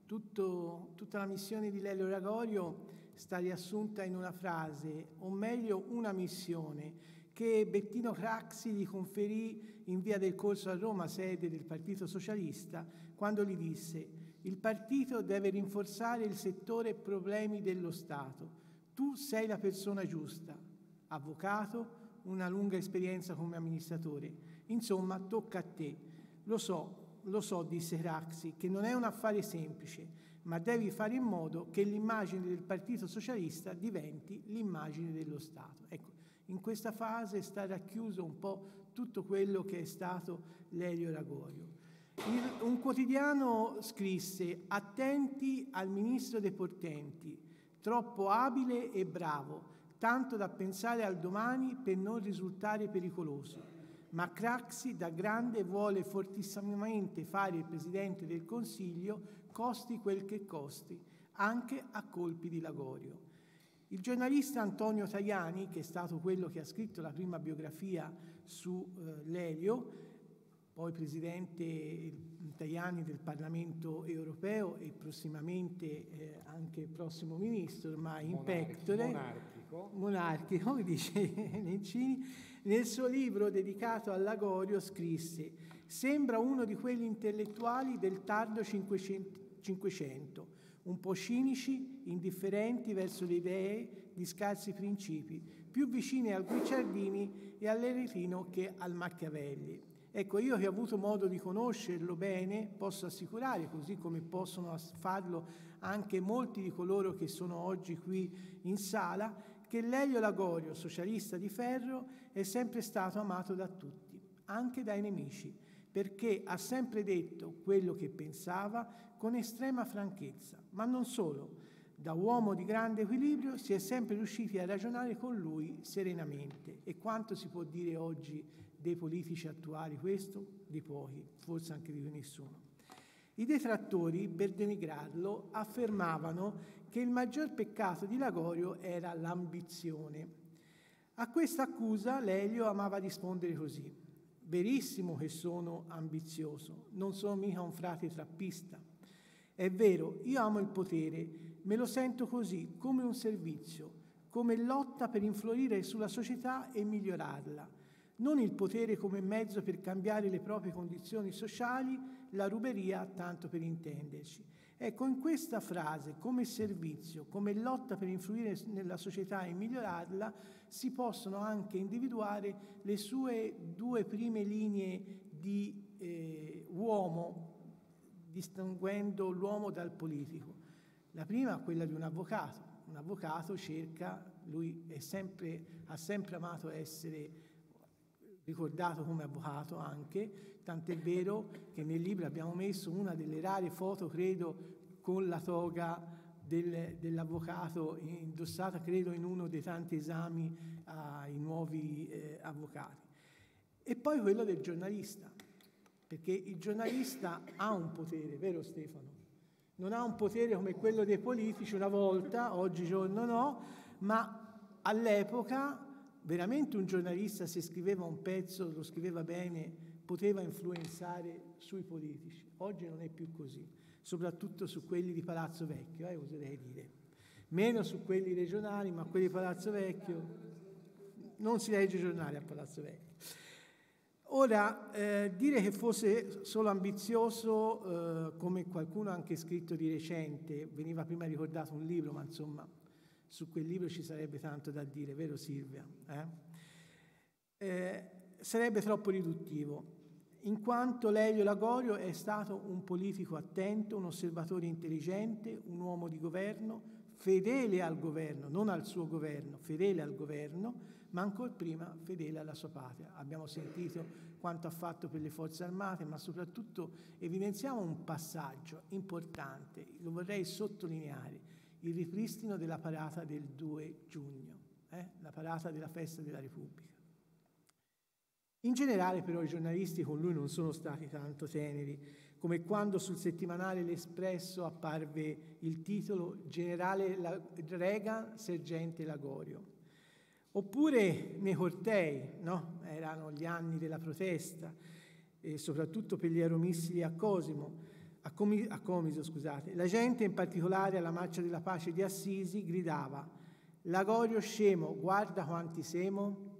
tutta la missione di Lelio Lagorio sta riassunta in una frase, o meglio una missione, che Bettino Craxi gli conferì in via del Corso a Roma, sede del Partito Socialista, quando gli disse: «Il partito deve rinforzare il settore problemi dello Stato. Tu sei la persona giusta, avvocato, una lunga esperienza come amministratore. Insomma, tocca a te. Lo so, disse Craxi, che non è un affare semplice, ma devi fare in modo che l'immagine del Partito Socialista diventi l'immagine dello Stato». Ecco, in questa fase sta racchiuso un po' tutto quello che è stato Lelio Lagorio. Un quotidiano scrisse: «Attenti al ministro dei portenti, troppo abile e bravo, tanto da pensare al domani per non risultare pericoloso. Ma Craxi da grande vuole fortissimamente fare il Presidente del Consiglio, costi quel che costi, anche a colpi di Lagorio». Il giornalista Antonio Tajani, che è stato quello che ha scritto la prima biografia su Lelio, poi Presidente Tajani del Parlamento europeo e prossimamente anche prossimo ministro, ormai in pectore, monarchico, come dice Nencini, nel suo libro dedicato a Lagorio scrisse: «Sembra uno di quegli intellettuali del tardo Cinquecento, un po' cinici, indifferenti verso le idee, di scarsi principi, più vicini al Guicciardini e all'Aretino che al Machiavelli». Ecco, io che ho avuto modo di conoscerlo bene, posso assicurare, così come possono farlo anche molti di coloro che sono oggi qui in sala, che Lelio Lagorio, socialista di ferro, è sempre stato amato da tutti, anche dai nemici, perché ha sempre detto quello che pensava con estrema franchezza. Ma non solo, da uomo di grande equilibrio si è sempre riusciti a ragionare con lui serenamente. E quanto si può dire oggi dei politici attuali questo? Di pochi, forse anche di nessuno. I detrattori, per denigrarlo, affermavano che il maggior peccato di Lagorio era l'ambizione. A questa accusa Lelio amava rispondere così: «Verissimo che sono ambizioso, non sono mica un frate trappista. È vero, io amo il potere, me lo sento così, come un servizio, come lotta per influire sulla società e migliorarla. Non il potere come mezzo per cambiare le proprie condizioni sociali, la ruberia, tanto per intenderci». Ecco, in questa frase, come servizio, come lotta per influire nella società e migliorarla, si possono anche individuare le sue due prime linee di uomo, distinguendo l'uomo dal politico. La prima è quella di un avvocato. Un avvocato cerca, lui ha sempre amato essere ricordato come avvocato anche, tant'è vero che nel libro abbiamo messo una delle rare foto, credo, con la toga dell'avvocato indossata, credo, in uno dei tanti esami ai nuovi avvocati. E poi quello del giornalista, perché il giornalista ha un potere, vero Stefano? Non ha un potere come quello dei politici una volta, oggigiorno no, ma all'epoca veramente un giornalista, se scriveva un pezzo, lo scriveva bene, poteva influenzare sui politici. Oggi non è più così, soprattutto su quelli di Palazzo Vecchio, oserei dire. Meno su quelli regionali, ma quelli di Palazzo Vecchio. Non si legge giornale a Palazzo Vecchio. Ora, dire che fosse solo ambizioso, come qualcuno ha anche scritto di recente, veniva prima ricordato un libro, ma insomma, su quel libro ci sarebbe tanto da dire, vero Silvia? Sarebbe troppo riduttivo, in quanto Lelio Lagorio è stato un politico attento, un osservatore intelligente, un uomo di governo, fedele al governo, non al suo governo, fedele al governo, ma ancor prima fedele alla sua patria. Abbiamo sentito quanto ha fatto per le forze armate, ma soprattutto evidenziamo un passaggio importante, lo vorrei sottolineare: il ripristino della parata del 2 giugno, la parata della festa della Repubblica. In generale però i giornalisti con lui non sono stati tanto teneri, come quando sul settimanale L'Espresso apparve il titolo «Generale Reagan, sergente Lagorio». Oppure nei cortei, no? Erano gli anni della protesta, e soprattutto per gli aeromissili a Comiso, scusate. La gente, in particolare alla Marcia della Pace di Assisi, gridava: «Lagorio scemo, guarda quanti semo».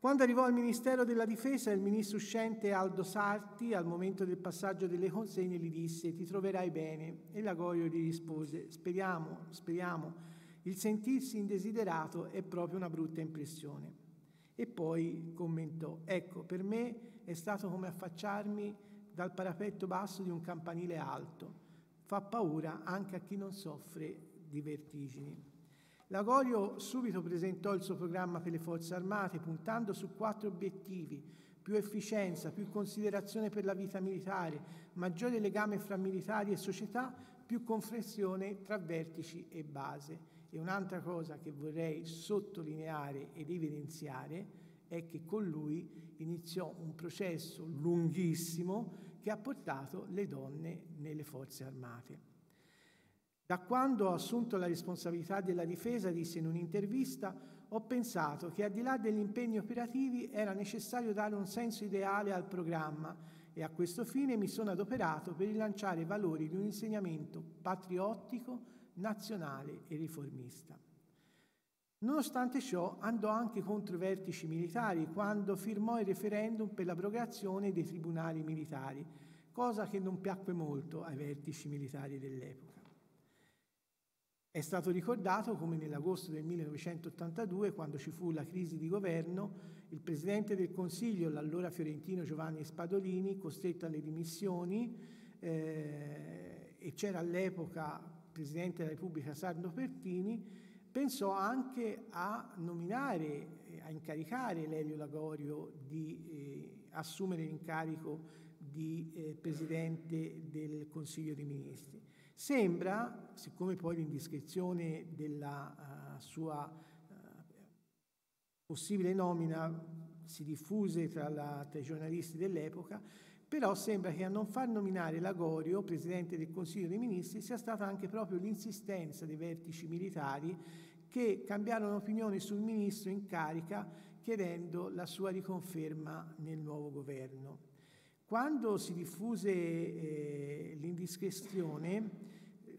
Quando arrivò al Ministero della Difesa, il ministro uscente Aldo Sarti, al momento del passaggio delle consegne, gli disse: «Ti troverai bene». E Lagorio gli rispose: «Speriamo, speriamo. Il sentirsi indesiderato è proprio una brutta impressione». E poi commentò: «Ecco, per me è stato come affacciarmi dal parapetto basso di un campanile alto. Fa paura anche a chi non soffre di vertigini». Lagorio subito presentò il suo programma per le forze armate, puntando su 4 obiettivi: più efficienza, più considerazione per la vita militare, maggiore legame fra militari e società, più confessione tra vertici e base. E un'altra cosa che vorrei sottolineare ed evidenziare è che con lui iniziò un processo lunghissimo che ha portato le donne nelle forze armate. Da quando ho assunto la responsabilità della difesa, disse in un'intervista, ho pensato che al di là degli impegni operativi era necessario dare un senso ideale al programma e a questo fine mi sono adoperato per rilanciare i valori di un insegnamento patriottico, nazionale e riformista. Nonostante ciò andò anche contro i vertici militari quando firmò il referendum per l'abrogazione dei tribunali militari, cosa che non piacque molto ai vertici militari dell'epoca. È stato ricordato come nell'agosto del 1982, quando ci fu la crisi di governo, il Presidente del Consiglio, l'allora fiorentino Giovanni Spadolini, costretto alle dimissioni, e c'era all'epoca Presidente della Repubblica Sardo Pertini, pensò anche a nominare, a incaricare Lelio Lagorio di assumere l'incarico di Presidente del Consiglio dei Ministri. Sembra, siccome poi l'indiscrezione della sua possibile nomina si diffuse tra i giornalisti dell'epoca, però sembra che a non far nominare Lagorio, Presidente del Consiglio dei Ministri, sia stata anche proprio l'insistenza dei vertici militari che cambiarono opinione sul ministro in carica chiedendo la sua riconferma nel nuovo governo. Quando si diffuse l'indiscrezione,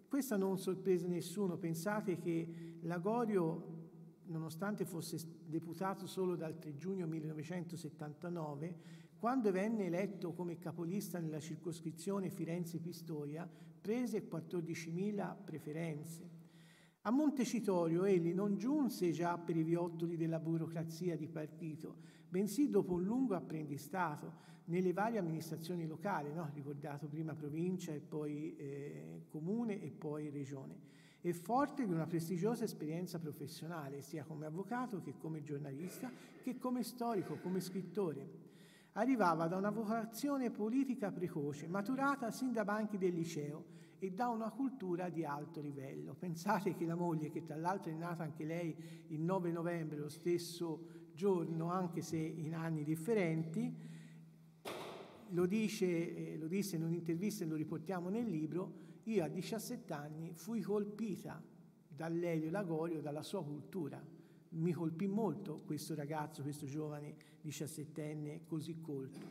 questa non sorprese nessuno. Pensate che Lagorio, nonostante fosse deputato solo dal 3 giugno 1979, quando venne eletto come capolista nella circoscrizione Firenze-Pistoia, prese 14.000 preferenze. A Montecitorio egli non giunse già per i viottoli della burocrazia di partito, bensì dopo un lungo apprendistato nelle varie amministrazioni locali, no? Ricordato prima provincia e poi comune e poi regione, e forte di una prestigiosa esperienza professionale, sia come avvocato che come giornalista, che come storico, come scrittore. Arrivava da una vocazione politica precoce, maturata sin da banchi del liceo e da una cultura di alto livello. Pensate che la moglie, che tra l'altro è nata anche lei il 9 novembre, lo stesso giorno, anche se in anni differenti, lo disse in un'intervista e lo riportiamo nel libro: io a 17 anni fui colpita da Lelio Lagorio, dalla sua cultura. Mi colpì molto questo ragazzo, questo giovane 17enne così colto.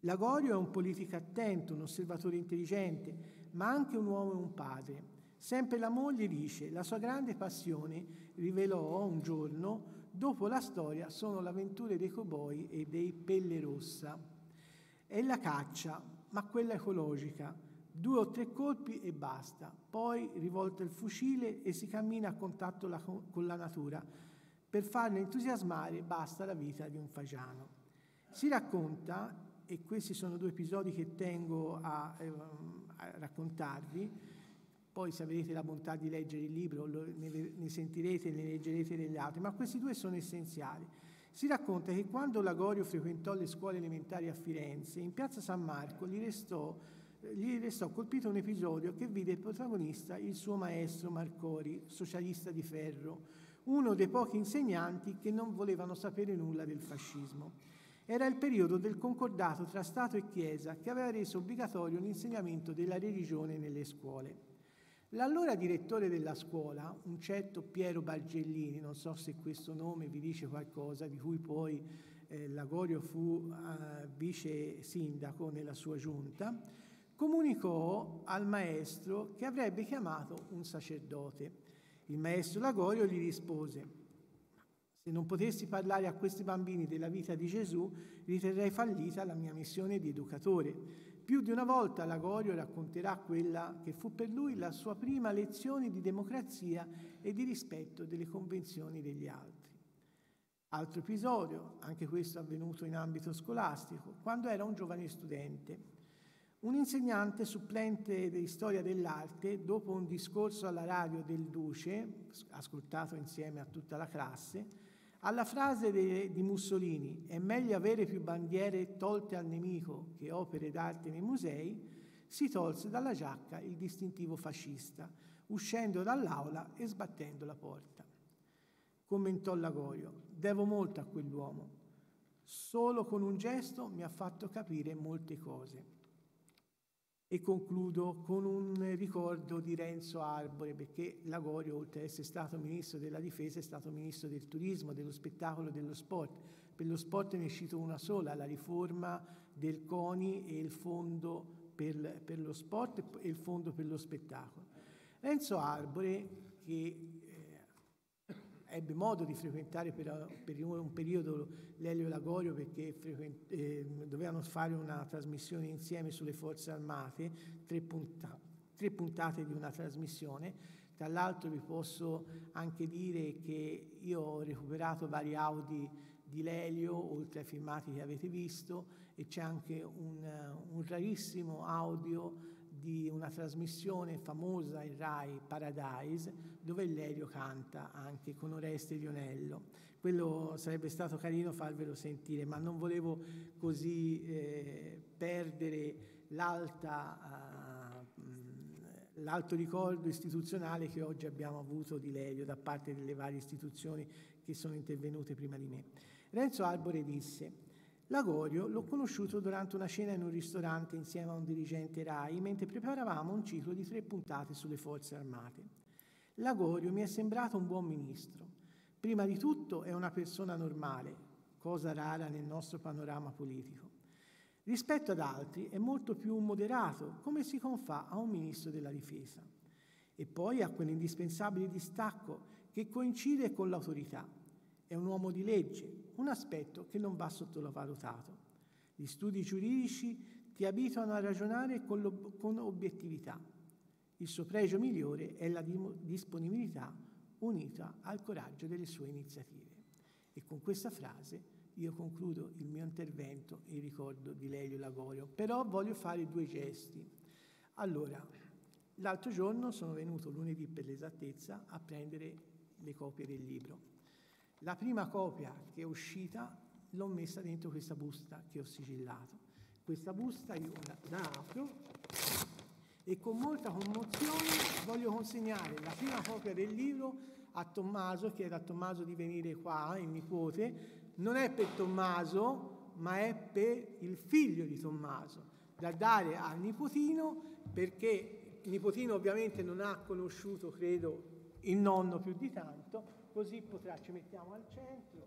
Lagorio è un politico attento, un osservatore intelligente, ma anche un uomo e un padre. Sempre la moglie dice: la sua grande passione, rivelò un giorno, dopo la storia, sono le avventure dei cowboy e dei Pelle Rossa. È la caccia, ma quella ecologica, 2 o 3 colpi e basta, poi rivolta il fucile e si cammina a contatto con la natura. Per farlo entusiasmare basta la vita di un fagiano. Si racconta, e questi sono 2 episodi che tengo a raccontarvi, poi se avrete la bontà di leggere il libro ne sentirete e ne leggerete degli altri, ma questi 2 sono essenziali. Si racconta che quando Lagorio frequentò le scuole elementari a Firenze, in piazza San Marco gli restò colpito un episodio che vide il protagonista il suo maestro Marcori, socialista di ferro, uno dei pochi insegnanti che non volevano sapere nulla del fascismo. Era il periodo del concordato tra Stato e Chiesa che aveva reso obbligatorio l'insegnamento della religione nelle scuole. L'allora direttore della scuola, un certo Piero Bargellini, non so se questo nome vi dice qualcosa, di cui poi Lagorio fu vice sindaco nella sua giunta, comunicò al maestro che avrebbe chiamato un sacerdote. Il maestro Lagorio gli rispose: Se non potessi parlare a questi bambini della vita di Gesù, riterrei fallita la mia missione di educatore. Più di una volta Lagorio racconterà quella che fu per lui la sua prima lezione di democrazia e di rispetto delle convenzioni degli altri. Altro episodio, anche questo avvenuto in ambito scolastico, quando era un giovane studente. Un insegnante supplente di storia dell'arte, dopo un discorso alla radio del Duce, ascoltato insieme a tutta la classe, alla frase di Mussolini «È meglio avere più bandiere tolte al nemico che opere d'arte nei musei», si tolse dalla giacca il distintivo fascista, uscendo dall'aula e sbattendo la porta. Commentò Lagorio: «Devo molto a quell'uomo. Solo con un gesto mi ha fatto capire molte cose». E concludo con un ricordo di Renzo Arbore, perché Lagorio, oltre ad essere stato ministro della difesa, è stato ministro del turismo, dello spettacolo e dello sport. Per lo sport ne cito una sola, la riforma del CONI e il fondo per lo sport e il fondo per lo spettacolo. Renzo Arbore, che ebbe modo di frequentare per un periodo Lelio Lagorio perché dovevano fare una trasmissione insieme sulle forze armate, tre puntate di una trasmissione. Tra l'altro vi posso anche dire che io ho recuperato vari Audi di Lelio, oltre ai filmati che avete visto, e c'è anche un rarissimo audio di una trasmissione famosa in Rai, Paradise, dove Lelio canta anche con Oreste Lionello. Quello sarebbe stato carino farvelo sentire, ma non volevo così perdere l'alto ricordo istituzionale che oggi abbiamo avuto di Lelio da parte delle varie istituzioni che sono intervenute prima di me. Renzo Arbore disse: Lagorio l'ho conosciuto durante una cena in un ristorante insieme a un dirigente Rai mentre preparavamo un ciclo di 3 puntate sulle forze armate. Lagorio mi è sembrato un buon ministro. Prima di tutto è una persona normale, cosa rara nel nostro panorama politico. Rispetto ad altri è molto più moderato, come si confà a un ministro della difesa. E poi ha quell'indispensabile distacco che coincide con l'autorità. È un uomo di legge. Un aspetto che non va sottovalutato. Gli studi giuridici ti abituano a ragionare con obiettività. Il suo pregio migliore è la disponibilità unita al coraggio delle sue iniziative. E con questa frase io concludo il mio intervento in ricordo di Lelio Lagorio. Però voglio fare 2 gesti. Allora, l'altro giorno sono venuto, lunedì per l'esattezza, a prendere le copie del libro. La prima copia che è uscita l'ho messa dentro questa busta che ho sigillato. Questa busta io la apro e con molta commozione voglio consegnare la prima copia del libro a Tommaso, chiedo a Tommaso di venire qua, il nipote. Non è per Tommaso, ma è per il figlio di Tommaso, da dare al nipotino, perché il nipotino ovviamente non ha conosciuto, credo, il nonno più di tanto. Così potrà, ci mettiamo al centro,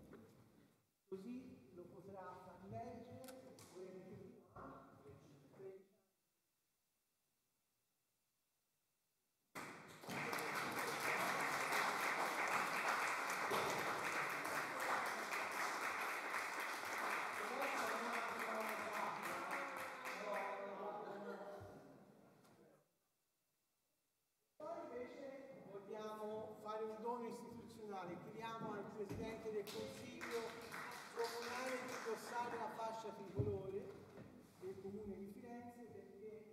così lo potrà far leggere. Chiediamo al Presidente del Consiglio Comunale di indossare la fascia tricolore del Comune di Firenze perché...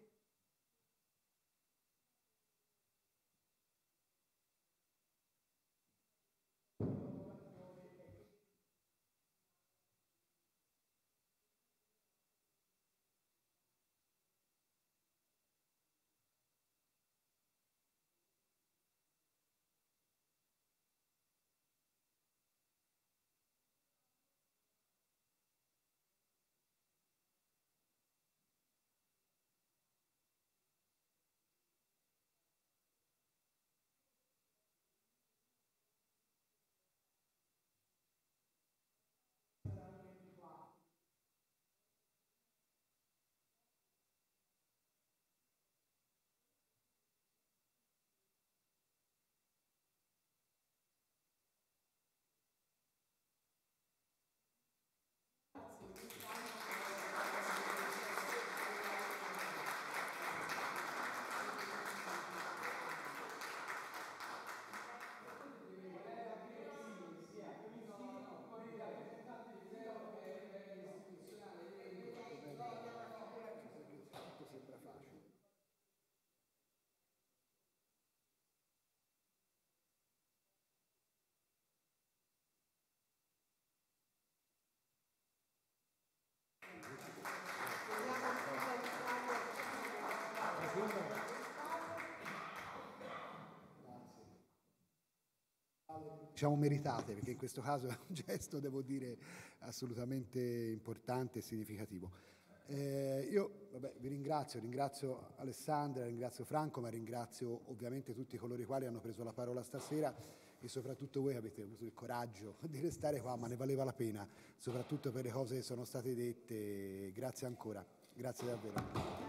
diciamo meritate, perché in questo caso è un gesto, devo dire, assolutamente importante e significativo. Io vabbè, vi ringrazio, ringrazio Alessandra, ringrazio Franco, ma ringrazio ovviamente tutti coloro i quali hanno preso la parola stasera e soprattutto voi avete avuto il coraggio di restare qua, ma ne valeva la pena, soprattutto per le cose che sono state dette. Grazie ancora, grazie davvero.